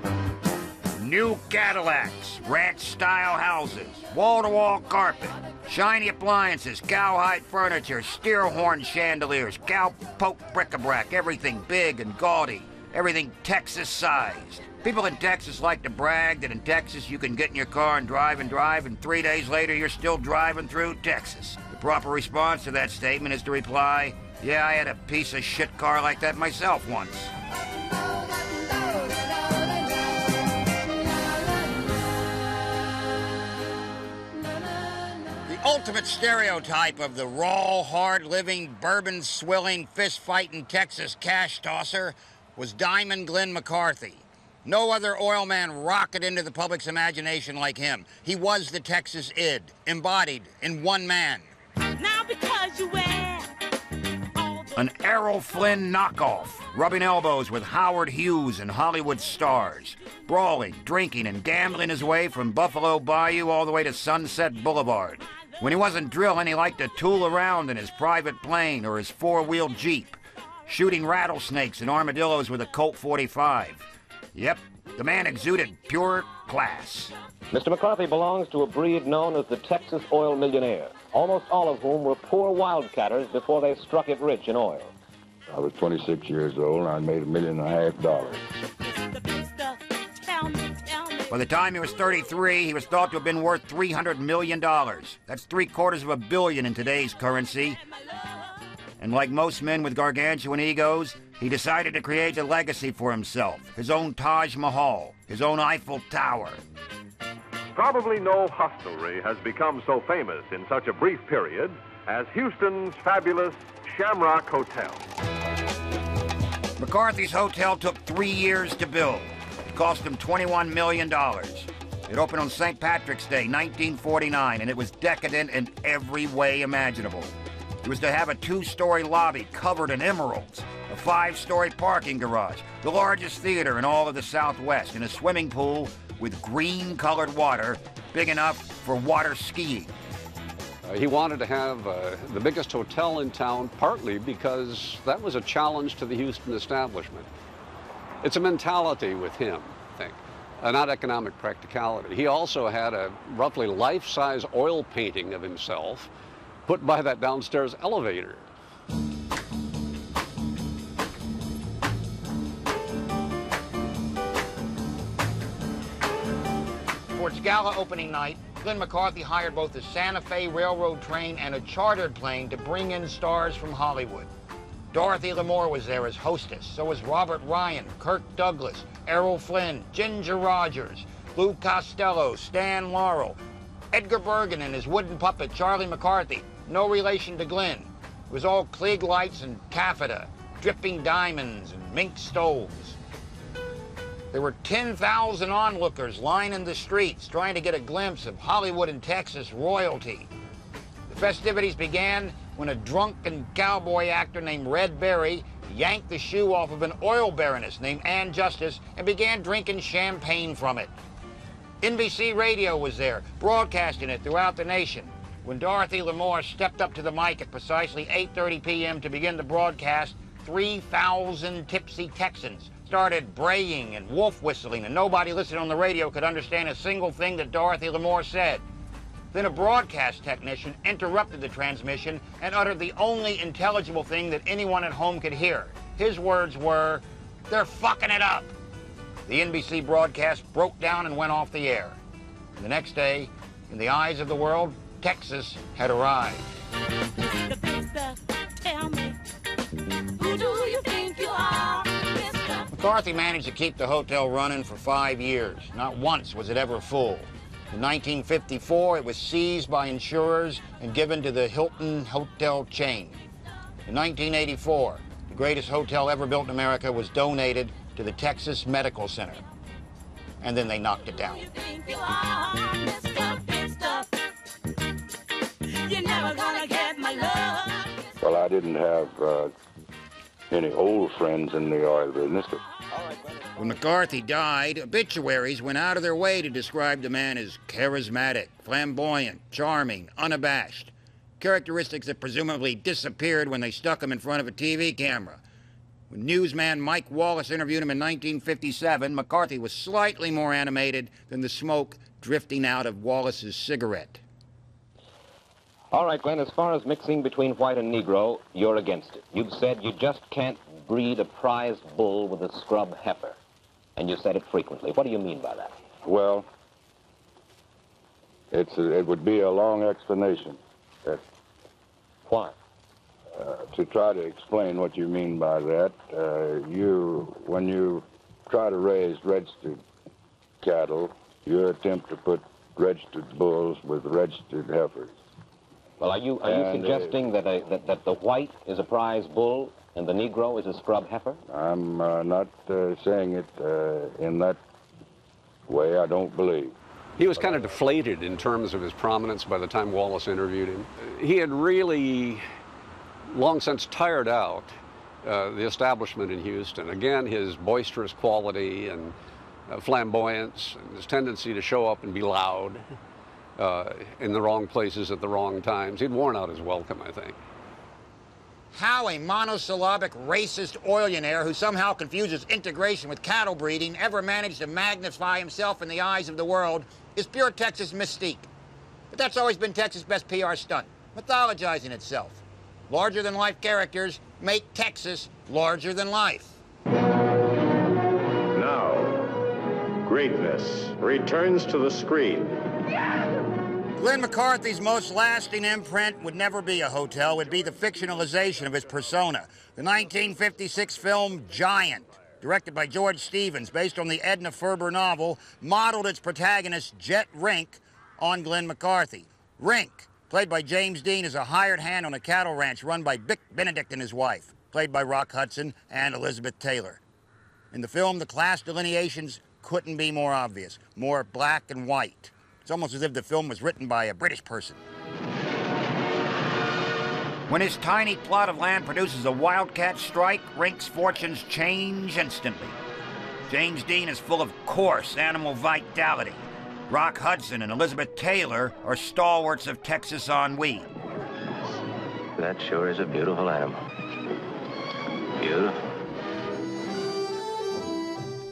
New Cadillacs, ranch-style houses, wall-to-wall carpet, shiny appliances, cowhide furniture, steer horn chandeliers, cow-poke bric-a-brac, everything big and gaudy, everything Texas-sized. People in Texas like to brag that in Texas you can get in your car and drive, and 3 days later you're still driving through Texas. The proper response to that statement is to reply, yeah, I had a piece of shit car like that myself once. Ultimate stereotype of the raw, hard-living, bourbon-swilling, fist-fighting Texas cash tosser was Diamond Glenn McCarthy. No other oil man rocketed into the public's imagination like him. He was the Texas Id, embodied in one man. Now because you wear all the... An Errol Flynn knockoff, rubbing elbows with Howard Hughes and Hollywood stars, brawling, drinking, and gambling his way from Buffalo Bayou all the way to Sunset Boulevard. When he wasn't drilling, he liked to tool around in his private plane or his four-wheel Jeep, shooting rattlesnakes and armadillos with a Colt 45. Yep, the man exuded pure class. Mr. McCarthy belongs to a breed known as the Texas oil millionaire, almost all of whom were poor wildcatters before they struck it rich in oil. I was 26 years old, and I made $1.5 million. By the time he was 33, he was thought to have been worth $300 million. That's $750 million in today's currency. And like most men with gargantuan egos, he decided to create a legacy for himself, his own Taj Mahal, his own Eiffel Tower. Probably no hostelry has become so famous in such a brief period as Houston's fabulous Shamrock Hotel. McCarthy's hotel took 3 years to build. It cost him $21 million. It opened on St. Patrick's Day, 1949, and it was decadent in every way imaginable. It was to have a 2-story lobby covered in emeralds, a 5-story parking garage, the largest theater in all of the Southwest, and a swimming pool with green-colored water big enough for water skiing. He wanted to have the biggest hotel in town, partly because that was a challenge to the Houston establishment. It's a mentality with him, I think, not economic practicality. He also had a roughly life-size oil painting of himself put by that downstairs elevator. For its gala opening night, Glenn McCarthy hired both the Santa Fe Railroad train and a chartered plane to bring in stars from Hollywood. Dorothy L'Amour was there as hostess, so was Robert Ryan, Kirk Douglas, Errol Flynn, Ginger Rogers, Lou Costello, Stan Laurel, Edgar Bergen and his wooden puppet, Charlie McCarthy, no relation to Glenn. It was all Klieg lights and taffeta, dripping diamonds and mink stoles. There were 10,000 onlookers lining the streets, trying to get a glimpse of Hollywood and Texas royalty. The festivities began when a drunken cowboy actor named Red Berry yanked the shoe off of an oil baroness named Ann Justice and began drinking champagne from it. NBC Radio was there, broadcasting it throughout the nation. When Dorothy L'Amour stepped up to the mic at precisely 8:30 p.m. to begin the broadcast, 3,000 tipsy Texans started braying and wolf whistling, and nobody listening on the radio could understand a single thing that Dorothy L'Amour said. Then a broadcast technician interrupted the transmission and uttered the only intelligible thing that anyone at home could hear. His words were, "They're fucking it up." The NBC broadcast broke down and went off the air. And the next day, in the eyes of the world, Texas had arrived. The best, tell me, who do you think you are? McCarthy managed to keep the hotel running for 5 years. Not once was it ever full. In 1954, it was seized by insurers and given to the Hilton Hotel chain. In 1984, the greatest hotel ever built in America was donated to the Texas Medical Center. And then they knocked it down. Well, I didn't have any old friends in the oil business. When McCarthy died, obituaries went out of their way to describe the man as charismatic, flamboyant, charming, unabashed, characteristics that presumably disappeared when they stuck him in front of a TV camera. When newsman Mike Wallace interviewed him in 1957, McCarthy was slightly more animated than the smoke drifting out of Wallace's cigarette. All right, Glenn, as far as mixing between white and Negro, you're against it. You've said you just can't breed a prize bull with a scrub heifer. And you said it frequently. What do you mean by that? Well, it would be a long explanation. Why? To try to explain what you mean by that, when you try to raise registered cattle, you attempt to put registered bulls with registered heifers. Well, are you suggesting that the white is a prize bull and the Negro is a scrub heifer? I'm not saying it in that way, I don't believe. He was kind of deflated in terms of his prominence by the time Wallace interviewed him. He had really long since tired out the establishment in Houston. Again, his boisterous quality and flamboyance and his tendency to show up and be loud. In the wrong places at the wrong times. He'd worn out his welcome, I think. How a monosyllabic racist oilionaire who somehow confuses integration with cattle breeding ever managed to magnify himself in the eyes of the world is pure Texas mystique. But that's always been Texas' best PR stunt, mythologizing itself. Larger-than-life characters make Texas larger than life. Now, greatness returns to the screen. Glenn McCarthy's most lasting imprint would never be a hotel, would be the fictionalization of his persona. The 1956 film Giant, directed by George Stevens, based on the Edna Ferber novel, modeled its protagonist, Jet Rink, on Glenn McCarthy. Rink, played by James Dean, is a hired hand on a cattle ranch run by Bick Benedict and his wife, played by Rock Hudson and Elizabeth Taylor. In the film, the class delineations couldn't be more obvious, more black and white. It's almost as if the film was written by a British person. When his tiny plot of land produces a wildcat strike, Rink's fortunes change instantly. James Dean is full of coarse animal vitality. Rock Hudson and Elizabeth Taylor are stalwarts of Texas ennui. That sure is a beautiful animal. Beautiful.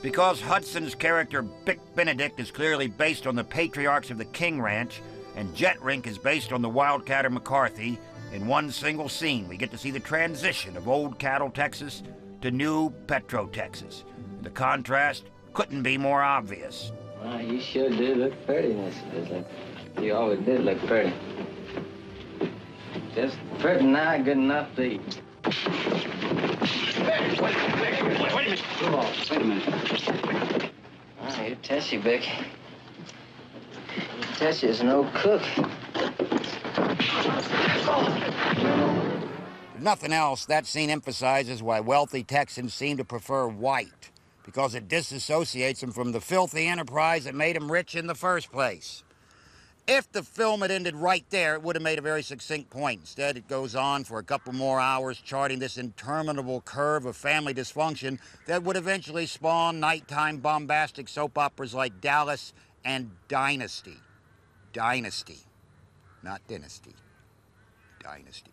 Because Hudson's character Bick Benedict is clearly based on the patriarchs of the King Ranch, and Jet Rink is based on the wildcatter McCarthy, in one single scene we get to see the transition of old cattle Texas to new Petro-Texas. The contrast couldn't be more obvious. Well, you sure did look pretty, Mr. Bisley. You always did look pretty. Just pretty now, good enough to eat. Wait a minute. Come on, wait a minute. Oh, you're testy, Bick. Tessie is no cook. If nothing else, that scene emphasizes why wealthy Texans seem to prefer white, because it disassociates them from the filthy enterprise that made them rich in the first place. If the film had ended right there, it would have made a very succinct point. Instead, it goes on for a couple more hours, charting this interminable curve of family dysfunction that would eventually spawn nighttime bombastic soap operas like Dallas and Dynasty. Dynasty, not dynasty. Dynasty.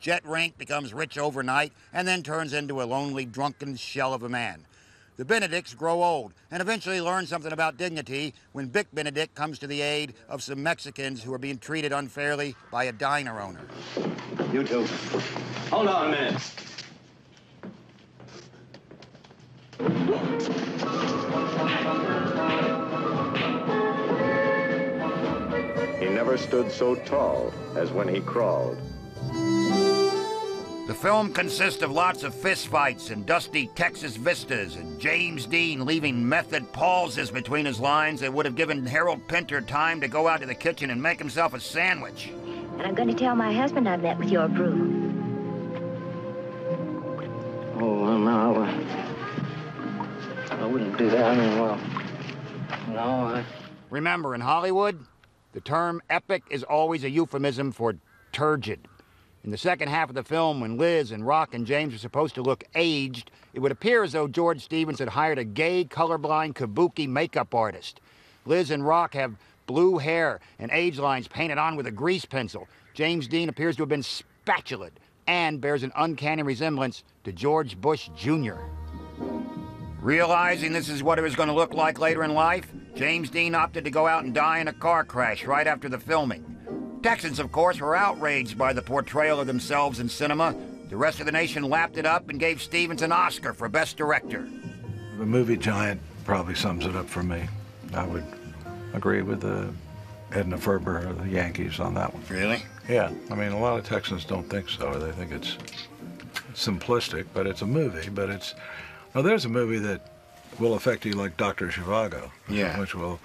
Jet Rink becomes rich overnight and then turns into a lonely, drunken shell of a man. The Benedicts grow old and eventually learn something about dignity when Bick Benedict comes to the aid of some Mexicans who are being treated unfairly by a diner owner. You two, hold on a minute. He never stood so tall as when he crawled. The film consists of lots of fistfights and dusty Texas vistas and James Dean leaving method pauses between his lines that would have given Harold Pinter time to go out to the kitchen and make himself a sandwich. And I'm going to tell my husband I met with your brew. Oh, well, no, I wouldn't do that. I mean, well, no, Remember, in Hollywood, the term epic is always a euphemism for turgid. In the second half of the film, when Liz and Rock and James were supposed to look aged, it would appear as though George Stevens had hired a gay, colorblind kabuki makeup artist. Liz and Rock have blue hair and age lines painted on with a grease pencil. James Dean appears to have been spatulated and bears an uncanny resemblance to George Bush Jr. Realizing this is what it was going to look like later in life, James Dean opted to go out and die in a car crash right after the filming. Texans, of course, were outraged by the portrayal of themselves in cinema. The rest of the nation lapped it up and gave Stevens an Oscar for Best Director. The movie giant probably sums it up for me. I would agree with Edna Ferber of the Yankees on that one. Really? Yeah. I mean, a lot of Texans don't think so. They think it's simplistic, but it's a movie. But it's... Now, there's a movie that will affect you like Dr. Zhivago. Yeah. Which will...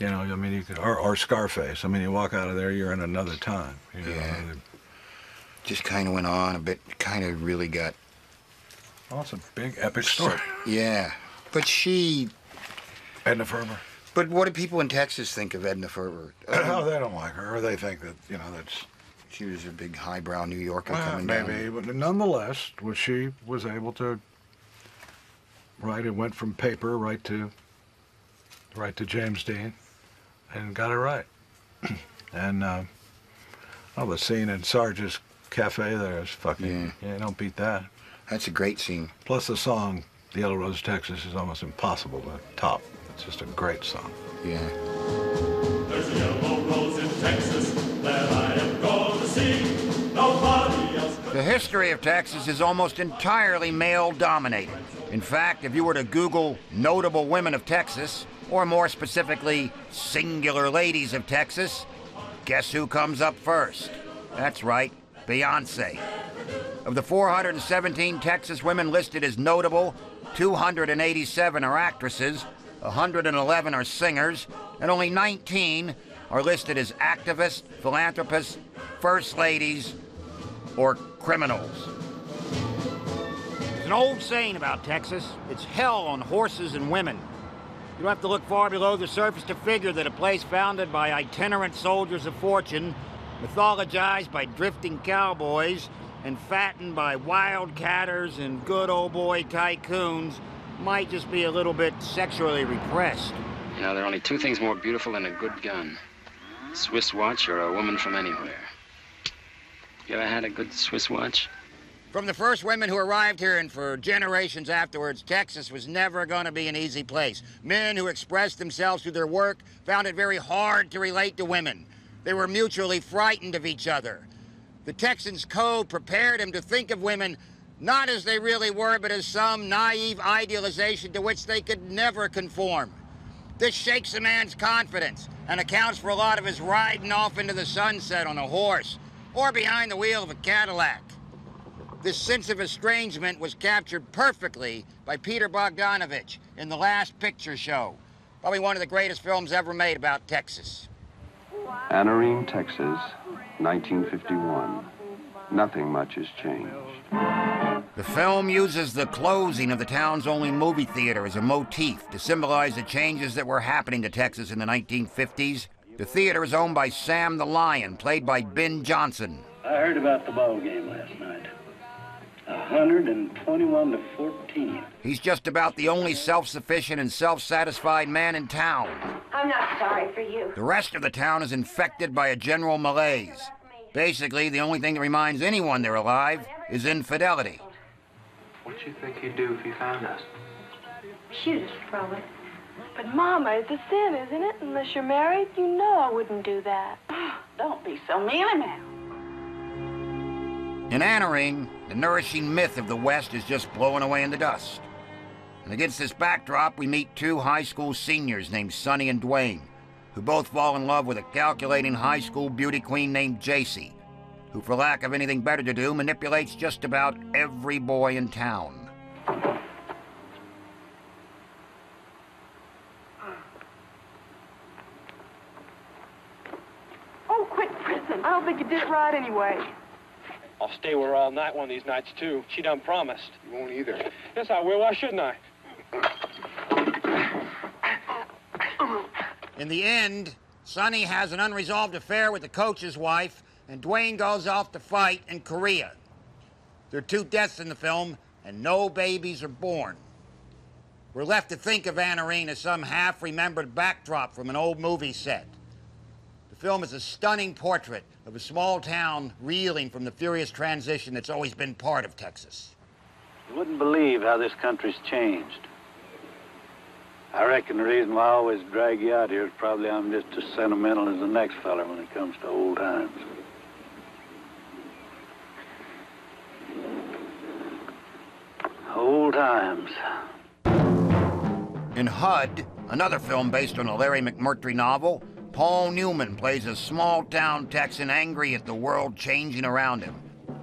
You know, I mean, you could, or Scarface. I mean, you walk out of there, you're in another time. You know? Yeah. Just kind of went on a bit, kind of really got... Well, it's a big, epic story. Yeah. But she... Edna Ferber. But what do people in Texas think of Edna Ferber? Oh, they don't like her, or they think that, you know, that's... She was a big highbrow New Yorker coming down. Maybe, but nonetheless, well, she was able to write. It went from paper right to James Dean. And got it right. And all the scene in Sarge's Cafe there is fucking, yeah, don't beat that. That's a great scene. Plus the song, The Yellow Rose of Texas, is almost impossible to top. It's just a great song. Yeah. There's a yellow rose in Texas that I am going to see. Nobody else could. The history of Texas is almost entirely male-dominated. In fact, if you were to Google notable women of Texas, or more specifically, singular ladies of Texas, guess who comes up first? That's right, Beyonce. Of the 417 Texas women listed as notable, 287 are actresses, 111 are singers, and only 19 are listed as activists, philanthropists, first ladies, or criminals. There's an old saying about Texas, it's hell on horses and women. You don't have to look far below the surface to figure that a place founded by itinerant soldiers of fortune, mythologized by drifting cowboys, and fattened by wildcatters and good old boy tycoons might just be a little bit sexually repressed. You know, there are only two things more beautiful than a good gun. A Swiss watch or a woman from anywhere. You ever had a good Swiss watch? From the first women who arrived here and for generations afterwards, Texas was never going to be an easy place. Men who expressed themselves through their work found it very hard to relate to women. They were mutually frightened of each other. The Texan's code prepared him to think of women not as they really were, but as some naive idealization to which they could never conform. This shakes a man's confidence and accounts for a lot of his riding off into the sunset on a horse or behind the wheel of a Cadillac. This sense of estrangement was captured perfectly by Peter Bogdanovich in The Last Picture Show, probably one of the greatest films ever made about Texas. Anarene, Texas, 1951. Nothing much has changed. The film uses the closing of the town's only movie theater as a motif to symbolize the changes that were happening to Texas in the 1950s. The theater is owned by Sam the Lion, played by Ben Johnson. I heard about the ball game last night. 121-14. He's just about the only self-sufficient and self-satisfied man in town. I'm not sorry for you. The rest of the town is infected by a general malaise. Basically, the only thing that reminds anyone they're alive is infidelity. What'd you think he'd do if he found us? Shoot us, probably. But, Mama, it's a sin, isn't it? Unless you're married, you know I wouldn't do that. Don't be so mealy now. In Anarene, the nourishing myth of the West is just blowing away in the dust. And against this backdrop, we meet two high school seniors named Sonny and Dwayne, who both fall in love with a calculating high school beauty queen named Jacy, who, for lack of anything better to do, manipulates just about every boy in town. Oh, quit prison. I don't think you did it right anyway. I'll stay with her all night one of these nights, too. She done promised. You won't either. Yes, I will. Why shouldn't I? In the end, Sonny has an unresolved affair with the coach's wife, and Dwayne goes off to fight in Korea. There are two deaths in the film, and no babies are born. We're left to think of Anarene as some half-remembered backdrop from an old movie set. The film is a stunning portrait of a small town reeling from the furious transition that's always been part of Texas. You wouldn't believe how this country's changed. I reckon the reason why I always drag you out here is probably I'm just as sentimental as the next fella when it comes to old times. Old times. In HUD, another film based on a Larry McMurtry novel, Paul Newman plays a small-town Texan angry at the world changing around him.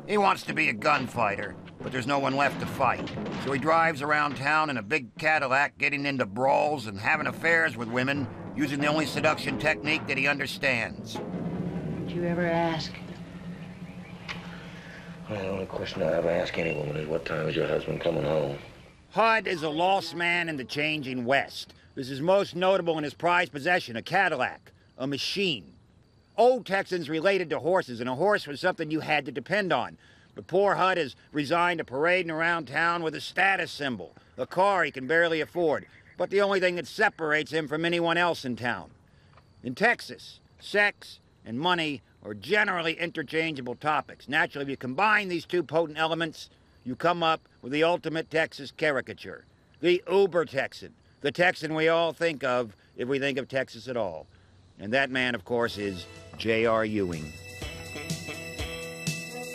He wants to be a gunfighter, but there's no one left to fight. So he drives around town in a big Cadillac, getting into brawls and having affairs with women, using the only seduction technique that he understands. Did you ever ask? Well, the only question I ever ask any woman is, what time is your husband coming home? HUD is a lost man in the changing West. This is most notable in his prized possession, a Cadillac. A machine. Old Texans related to horses, and a horse was something you had to depend on. But poor HUD is resigned to parading around town with a status symbol, a car he can barely afford, but the only thing that separates him from anyone else in town. In Texas, sex and money are generally interchangeable topics. Naturally, if you combine these two potent elements, you come up with the ultimate Texas caricature, the uber Texan, the Texan we all think of if we think of Texas at all. And that man, of course, is J.R. Ewing.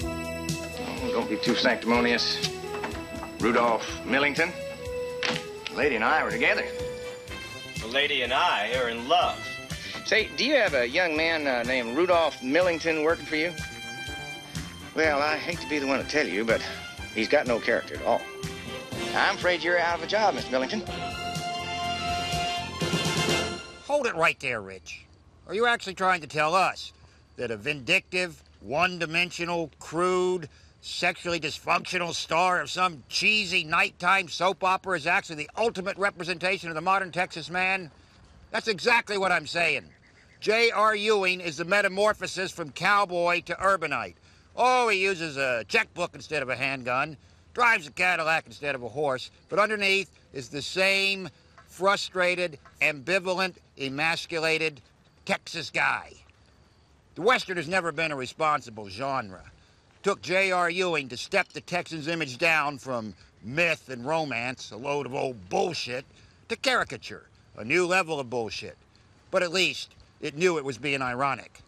Oh, don't be too sanctimonious. Rudolph Millington. The lady and I were together. The lady and I are in love. Say, do you have a young man named Rudolph Millington working for you? Well, I hate to be the one to tell you, but he's got no character at all. I'm afraid you're out of a job, Miss Millington. Hold it right there, Rich. Are you actually trying to tell us that a vindictive, one-dimensional, crude, sexually dysfunctional star of some cheesy nighttime soap opera is actually the ultimate representation of the modern Texas man? That's exactly what I'm saying. J.R. Ewing is the metamorphosis from cowboy to urbanite. Oh, he uses a checkbook instead of a handgun, drives a Cadillac instead of a horse, but underneath is the same frustrated, ambivalent, emasculated Texas guy. The Western has never been a responsible genre. It took J.R. Ewing to step the Texan's image down from myth and romance, a load of old bullshit, to caricature, a new level of bullshit. But at least it knew it was being ironic.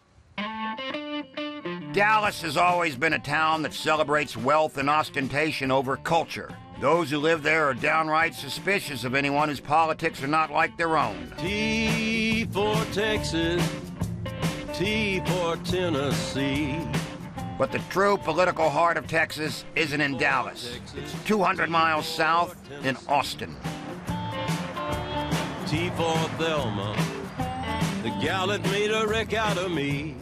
Dallas has always been a town that celebrates wealth and ostentation over culture. Those who live there are downright suspicious of anyone whose politics are not like their own. T for Texas, T for Tennessee. But the true political heart of Texas isn't in Dallas. It's 200 miles south in Austin. T for Thelma, the gal that made a wreck out of me.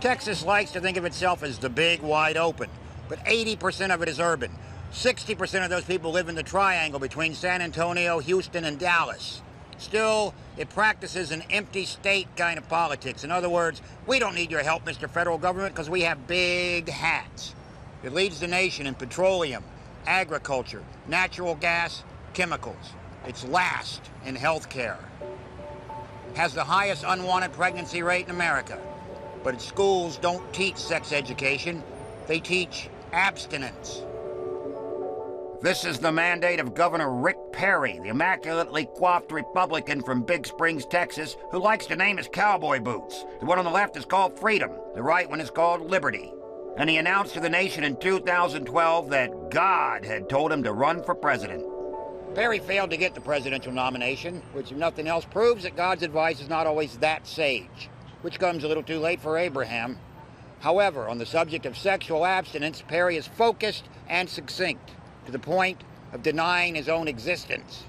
Texas likes to think of itself as the big, wide open, but 80% of it is urban. 60% of those people live in the triangle between San Antonio, Houston, and Dallas. Still, it practices an empty state kind of politics. In other words, we don't need your help, Mr. Federal Government, because we have big hats. It leads the nation in petroleum, agriculture, natural gas, chemicals. It's last in health care. Has the highest unwanted pregnancy rate in America. But its schools don't teach sex education, they teach abstinence. This is the mandate of Governor Rick Perry, the immaculately coiffed Republican from Big Springs, Texas, who likes to name his cowboy boots. The one on the left is called Freedom, the right one is called Liberty. And he announced to the nation in 2012 that God had told him to run for president. Perry failed to get the presidential nomination, which if nothing else proves that God's advice is not always that sage, which comes a little too late for Abraham. However, on the subject of sexual abstinence, Perry is focused and succinct, to the point of denying his own existence.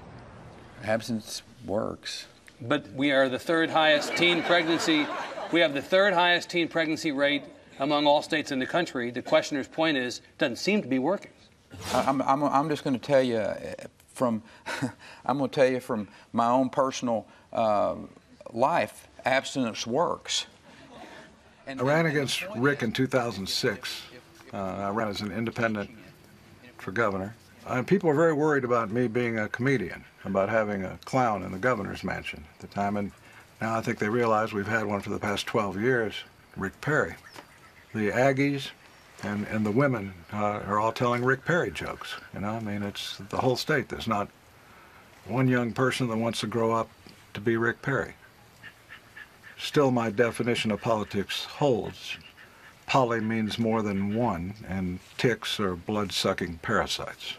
Abstinence works. But we are the third highest teen pregnancy. We have the third highest teen pregnancy rate among all states in the country. The questioner's point is, it doesn't seem to be working. I'm just going to tell you from, I'm going to tell you from my own personal life. Abstinence works. I ran against Rick in 2006. I ran as an independent for governor. People were very worried about me being a comedian, about having a clown in the governor's mansion at the time. And now I think they realize we've had one for the past 12 years, Rick Perry. The Aggies and the women are all telling Rick Perry jokes. You know, I mean, it's the whole state. There's not one young person that wants to grow up to be Rick Perry. Still, my definition of politics holds. Poly means more than one, and ticks are blood-sucking parasites.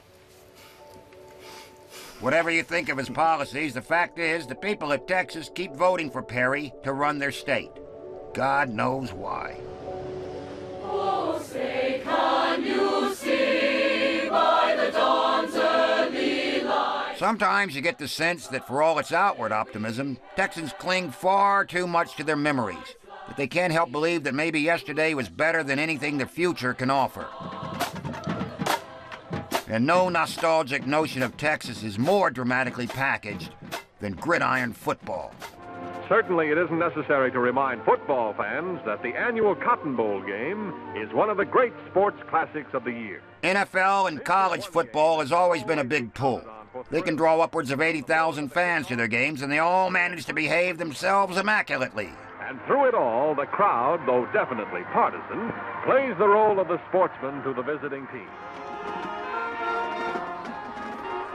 Whatever you think of his policies, the fact is the people of Texas keep voting for Perry to run their state. God knows why. Oh, say, can you see by the dawn's early light? Sometimes you get the sense that for all its outward optimism, Texans cling far too much to their memories, that they can't help believe that maybe yesterday was better than anything the future can offer. And no nostalgic notion of Texas is more dramatically packaged than gridiron football. Certainly it isn't necessary to remind football fans that the annual Cotton Bowl game is one of the great sports classics of the year. NFL and college football has always been a big pull. They can draw upwards of 80,000 fans to their games, and they all manage to behave themselves immaculately. And through it all, the crowd, though definitely partisan, plays the role of the sportsman to the visiting team.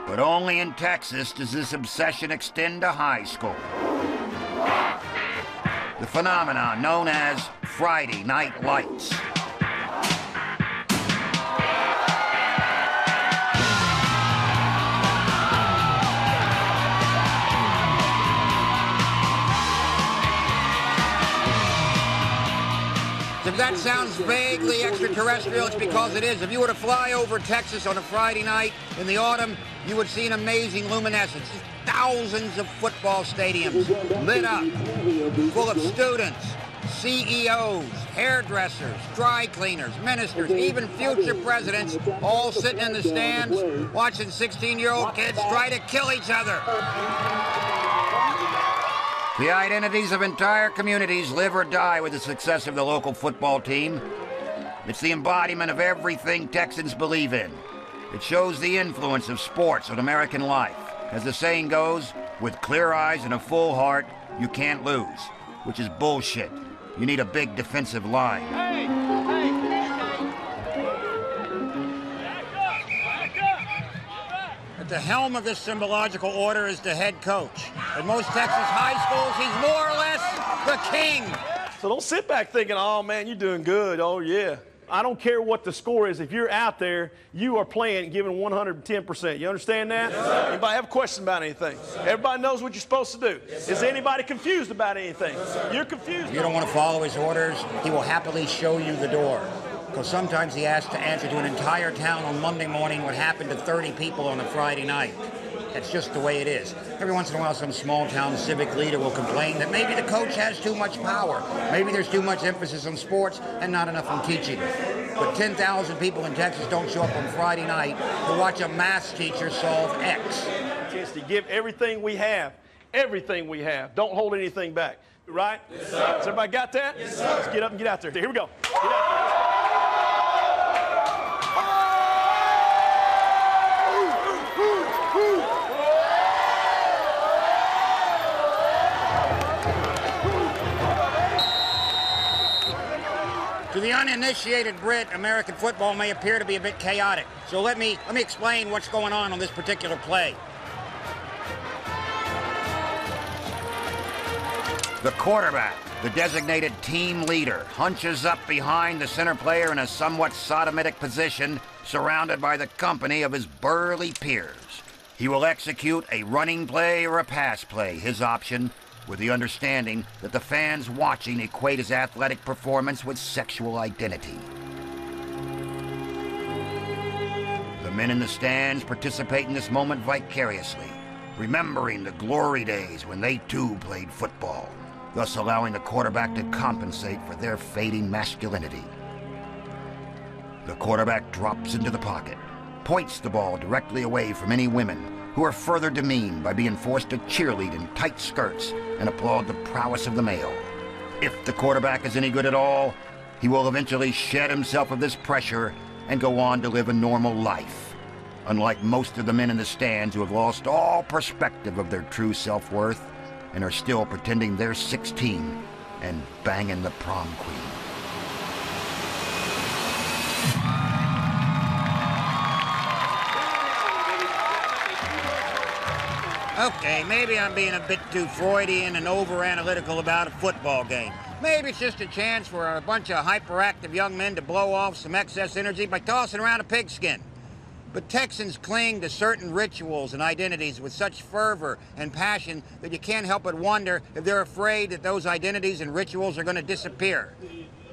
But only in Texas does this obsession extend to high school. The phenomenon known as Friday Night Lights. If that sounds vaguely extraterrestrial, it's because it is. If you were to fly over Texas on a Friday night in the autumn, you would see an amazing luminescence. Thousands of football stadiums lit up, full of students, CEOs, hairdressers, dry cleaners, ministers, even future presidents, all sitting in the stands watching 16-year-old kids try to kill each other. The identities of entire communities live or die with the success of the local football team. It's the embodiment of everything Texans believe in. It shows the influence of sports on American life. As the saying goes, with clear eyes and a full heart, you can't lose, which is bullshit. You need a big defensive line. Hey! Hey! At the helm of this symbological order is the head coach. At most Texas high schools, he's more or less the king. So don't sit back thinking, oh, man, you're doing good, oh, yeah. I don't care what the score is. If you're out there, you are playing and giving 110%. You understand that? Yes, sir. Anybody have a question about anything? Yes, sir. Everybody knows what you're supposed to do. Yes, sir. Is anybody confused about anything? Yes, sir. You're confused. If you don't want to follow his orders, he will happily show you the door. Because sometimes he asks to answer to an entire town on Monday morning what happened to 30 people on a Friday night. That's just the way it is. Every once in a while, some small-town civic leader will complain that maybe the coach has too much power. Maybe there's too much emphasis on sports and not enough on teaching. But 10,000 people in Texas don't show up on Friday night to watch a math teacher solve X. It's to give everything we have. Everything we have. Don't hold anything back. Right? Yes, sir. Has everybody got that? Yes, sir. Let's get up and get out there. Here we go. Get out there. To the uninitiated Brit, American football may appear to be a bit chaotic. So let me explain what's going on this particular play. The quarterback, the designated team leader, hunches up behind the center player in a somewhat sodomitic position, surrounded by the company of his burly peers. He will execute a running play or a pass play, his option, with the understanding that the fans watching equate his athletic performance with sexual identity. The men in the stands participate in this moment vicariously, remembering the glory days when they too played football, thus allowing the quarterback to compensate for their fading masculinity. The quarterback drops into the pocket, points the ball directly away from any women, who are further demeaned by being forced to cheerlead in tight skirts and applaud the prowess of the male. If the quarterback is any good at all, he will eventually shed himself of this pressure and go on to live a normal life, unlike most of the men in the stands who have lost all perspective of their true self-worth and are still pretending they're 16 and banging the prom queen. Okay, maybe I'm being a bit too Freudian and over-analytical about a football game. Maybe it's just a chance for a bunch of hyperactive young men to blow off some excess energy by tossing around a pigskin. But Texans cling to certain rituals and identities with such fervor and passion that you can't help but wonder if they're afraid that those identities and rituals are going to disappear.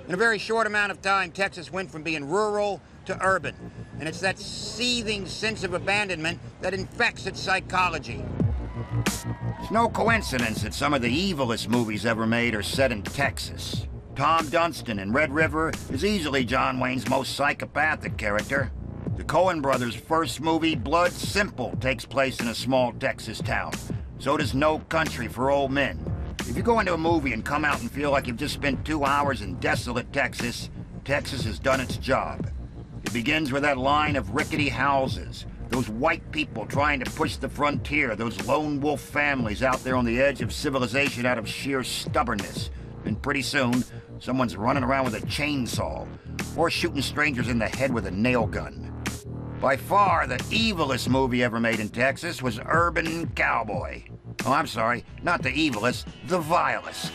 In a very short amount of time, Texas went from being rural to urban. And it's that seething sense of abandonment that infects its psychology. It's no coincidence that some of the evilest movies ever made are set in Texas. Tom Dunstan in Red River is easily John Wayne's most psychopathic character. The Coen brothers' first movie, Blood Simple, takes place in a small Texas town. So does No Country for Old Men. If you go into a movie and come out and feel like you've just spent 2 hours in desolate Texas, Texas has done its job. It begins with that line of rickety houses, those white people trying to push the frontier, those lone wolf families out there on the edge of civilization out of sheer stubbornness. And pretty soon, someone's running around with a chainsaw or shooting strangers in the head with a nail gun. By far, the evilest movie ever made in Texas was Urban Cowboy. Oh, I'm sorry, not the evilest, the vilest.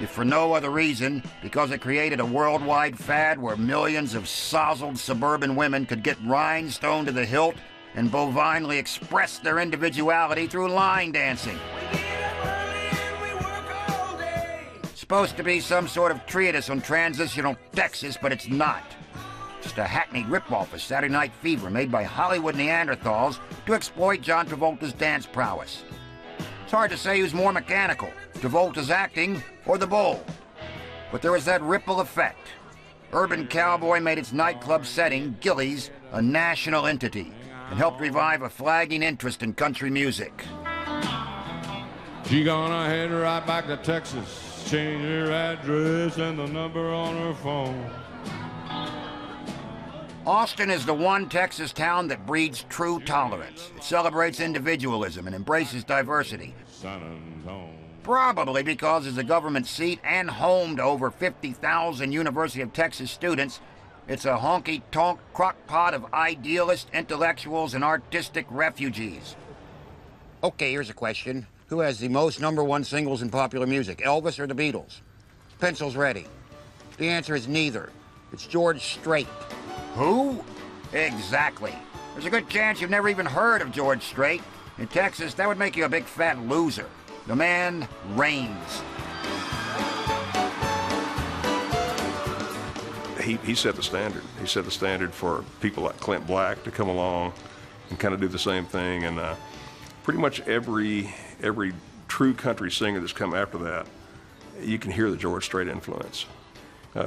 If for no other reason, because it created a worldwide fad where millions of sozzled suburban women could get rhinestone to the hilt and bovinely express their individuality through line dancing. We get up early and we work all day. Supposed to be some sort of treatise on transitional Texas, but it's not. Just a hackneyed ripoff of Saturday Night Fever made by Hollywood Neanderthals to exploit John Travolta's dance prowess. It's hard to say who's more mechanical, Travolta's acting or the bull. But there was that ripple effect. Urban Cowboy made its nightclub setting, Gillies, a national entity, and helped revive a flagging interest in country music. She gonna head right back to Texas, change her address and the number on her phone. Austin is the one Texas town that breeds true tolerance. It celebrates individualism and embraces diversity. Probably because as a government seat and home to over 50,000 University of Texas students, it's a honky-tonk crockpot of idealist intellectuals and artistic refugees. Okay, here's a question. Who has the most #1 singles in popular music, Elvis or the Beatles? Pencil's ready. The answer is neither. It's George Strait. Who? Exactly. There's a good chance you've never even heard of George Strait. In Texas, that would make you a big fat loser. The man reigns. He set the standard. He set the standard for people like Clint Black to come along and kind of do the same thing. And pretty much every true country singer that's come after that, you can hear the George Strait influence.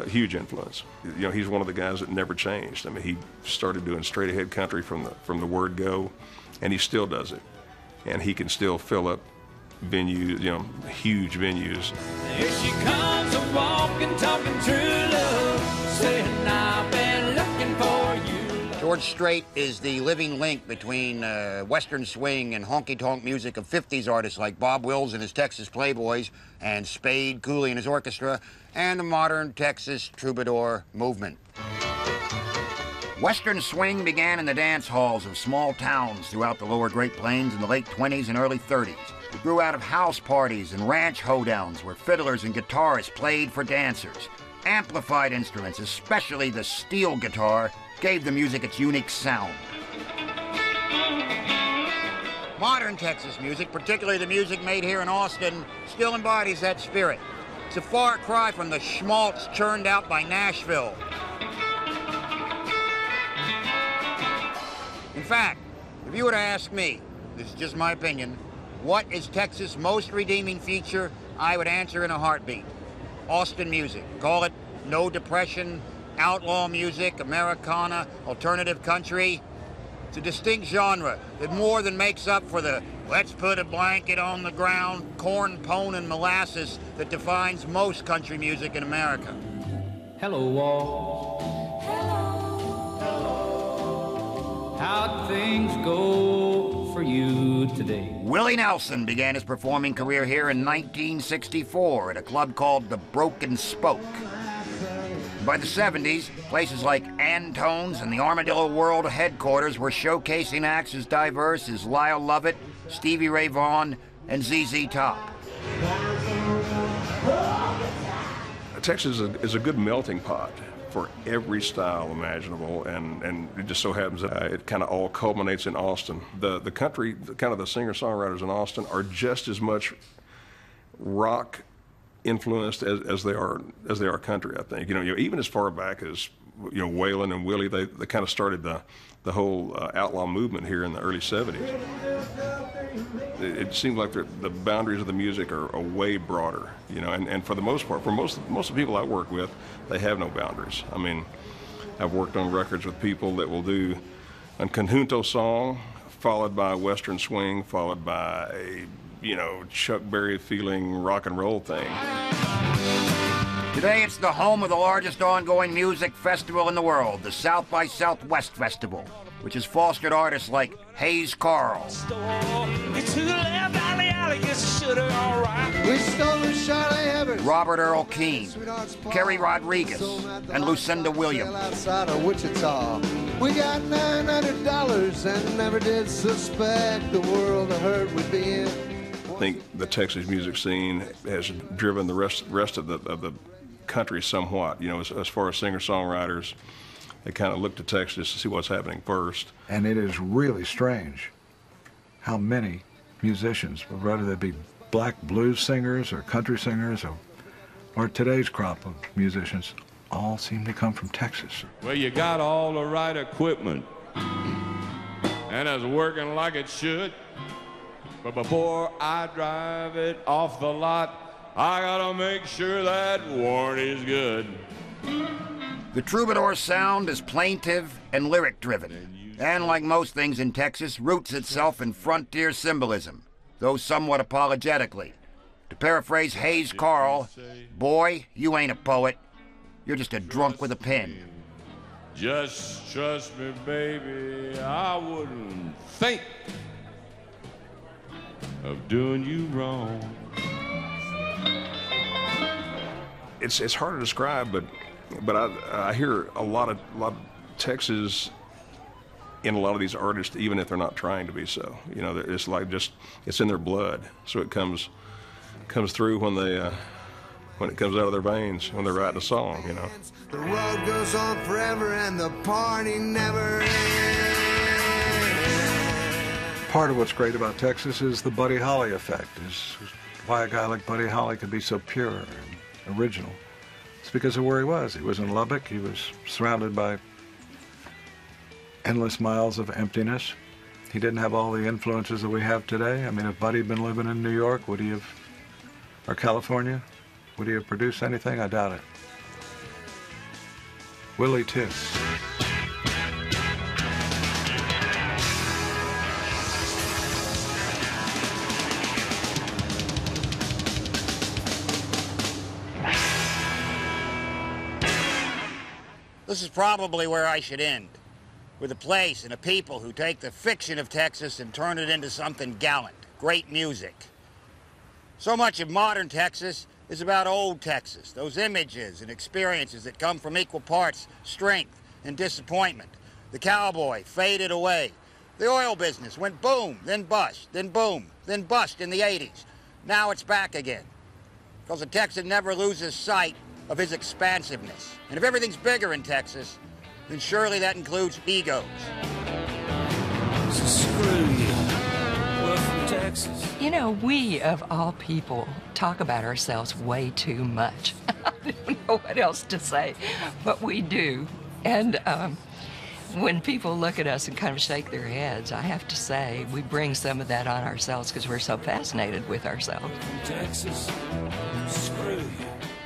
Huge influence. You know, he's one of the guys that never changed. I mean, he started doing straight-ahead country from the word go, and he still does it. And he can still fill up venues, you know, huge venues. Here she comes a-walking, talking true love, saying I've been looking for you. George Strait is the living link between Western swing and honky-tonk music of 50s artists like Bob Wills and his Texas Playboys and Spade Cooley and his orchestra, and the modern Texas troubadour movement. Western swing began in the dance halls of small towns throughout the lower Great Plains in the late 20s and early 30s. It grew out of house parties and ranch hoedowns where fiddlers and guitarists played for dancers. Amplified instruments, especially the steel guitar, gave the music its unique sound. Modern Texas music, particularly the music made here in Austin, still embodies that spirit. It's a far cry from the schmaltz churned out by Nashville. In fact, if you were to ask me, this is just my opinion, what is Texas' most redeeming feature, I would answer in a heartbeat. Austin music. Call it no depression, outlaw music, Americana, alternative country. It's a distinct genre that more than makes up for the let's put a blanket on the ground, corn, pone, and molasses that defines most country music in America. Hello, all. Hello. Hello. How'd things go for you today? Willie Nelson began his performing career here in 1964 at a club called the Broken Spoke. By the 70s, places like Antone's and the Armadillo World headquarters were showcasing acts as diverse as Lyle Lovett, Stevie Ray Vaughan, and ZZ Top. Texas is a good melting pot for every style imaginable, and it just so happens that it kind of all culminates in Austin. The country, kind of the singer-songwriters in Austin are just as much rock influenced as they are country, I think. You know, even as far back as, you know, Waylon and Willie, they kind of started the whole outlaw movement here in the early 70s. It seems like the boundaries of the music are way broader, you know, and for the most part, for most of the people I work with, they have no boundaries. I mean, I've worked on records with people that will do a conjunto song, followed by a Western swing, followed by a, you know, Chuck Berry feeling rock and roll thing. Today it's the home of the largest ongoing music festival in the world, the South by Southwest Festival, which has fostered artists like Hayes Carl, Robert Earl Keane, Kerry Rodriguez, and Lucinda Williams. We got $900 and never did suspect the world I heard would be in. I think the Texas music scene has driven the rest of the country somewhat. You know, as far as singer-songwriters, they kind of look to Texas to see what's happening first. And it is really strange how many musicians, whether they be black blues singers or country singers or today's crop of musicians, all seem to come from Texas. Well, you got all the right equipment, and it's working like it should. But before I drive it off the lot, I gotta make sure that warranty's good. The troubadour sound is plaintive and lyric-driven, and like most things in Texas, roots itself in frontier symbolism, though somewhat apologetically. To paraphrase Hayes Carl, boy, you ain't a poet, you're just a drunk with a pen. Just trust me, baby, I wouldn't think of doing you wrong. It's hard to describe, but I hear a lot of Texas in a lot of these artists, even if they're not trying to be so. You know, it's like it's in their blood, so it comes through when they. When it comes out of their veins, when they're writing a song, you know. The road goes on forever and the party never ends. Part of what's great about Texas is the Buddy Holly effect, is why a guy like Buddy Holly could be so pure and original. It's because of where he was. He was in Lubbock. He was surrounded by endless miles of emptiness. He didn't have all the influences that we have today. I mean, if Buddy had been living in New York, would he have, or California? Would he have produced anything? I doubt it. Willie, too. This is probably where I should end, with a place and a people who take the fiction of Texas and turn it into something gallant, great music. So much of modern Texas is about old Texas, those images and experiences that come from equal parts strength and disappointment. The cowboy faded away. The oil business went boom, then bust, then boom, then bust in the 80s. Now it's back again, because a Texan never loses sight of his expansiveness. And if everything's bigger in Texas, then surely that includes egos. So screw you. We're from Texas. You know, we, of all people, talk about ourselves way too much. I don't know what else to say, but we do. And when people look at us and kind of shake their heads, I have to say we bring some of that on ourselves because we're so fascinated with ourselves. Texas, screw you.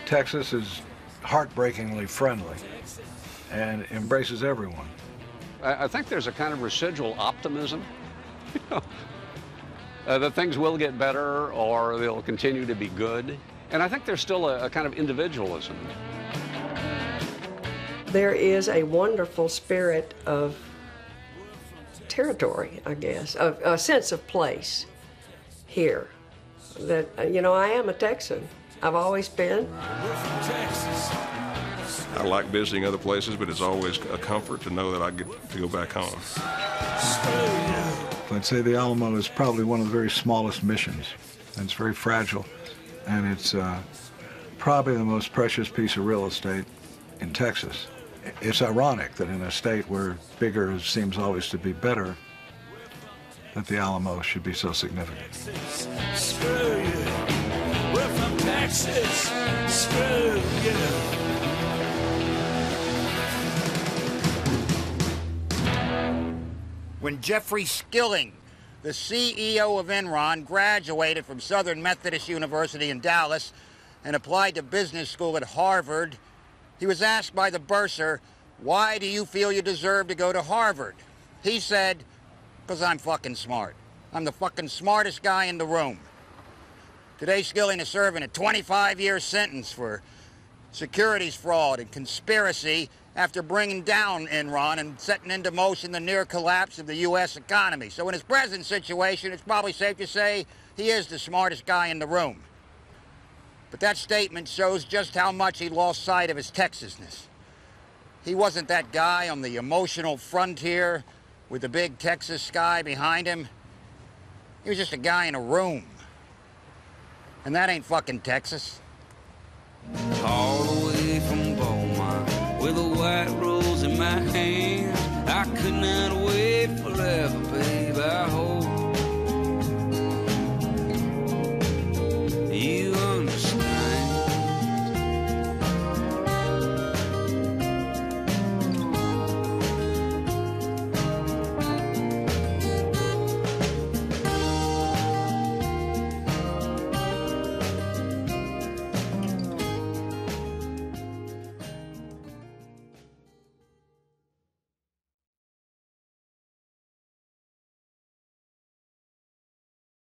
Texas is heartbreakingly friendly and embraces everyone. I think there's a kind of residual optimism. You know, that things will get better or they'll continue to be good. And I think there's still a kind of individualism. There is a wonderful spirit of territory, I guess, a sense of place here. That, you know, I am a Texan. I've always been. I like visiting other places, but it's always a comfort to know that I get to go back home. I'd say the Alamo is probably one of the very smallest missions, and it's very fragile, and it's probably the most precious piece of real estate in Texas. It's ironic that in a state where bigger seems always to be better, that the Alamo should be so significant. Screw you. We're from Texas. Screw you. When Jeffrey Skilling, the CEO of Enron, graduated from Southern Methodist University in Dallas and applied to business school at Harvard, he was asked by the bursar, "Why do you feel you deserve to go to Harvard?" He said, "Because I'm fucking smart. I'm the fucking smartest guy in the room." Today, Skilling is serving a 25-year sentence for securities fraud and conspiracy after bringing down Enron and setting into motion the near collapse of the U.S. economy. So in his present situation, it's probably safe to say he is the smartest guy in the room. But that statement shows just how much he lost sight of his Texasness. He wasn't that guy on the emotional frontier with the big Texas sky behind him. He was just a guy in a room. And that ain't fucking Texas. All the way from Beaumont, with a white rose in my hand, I could not wait forever, babe. I hope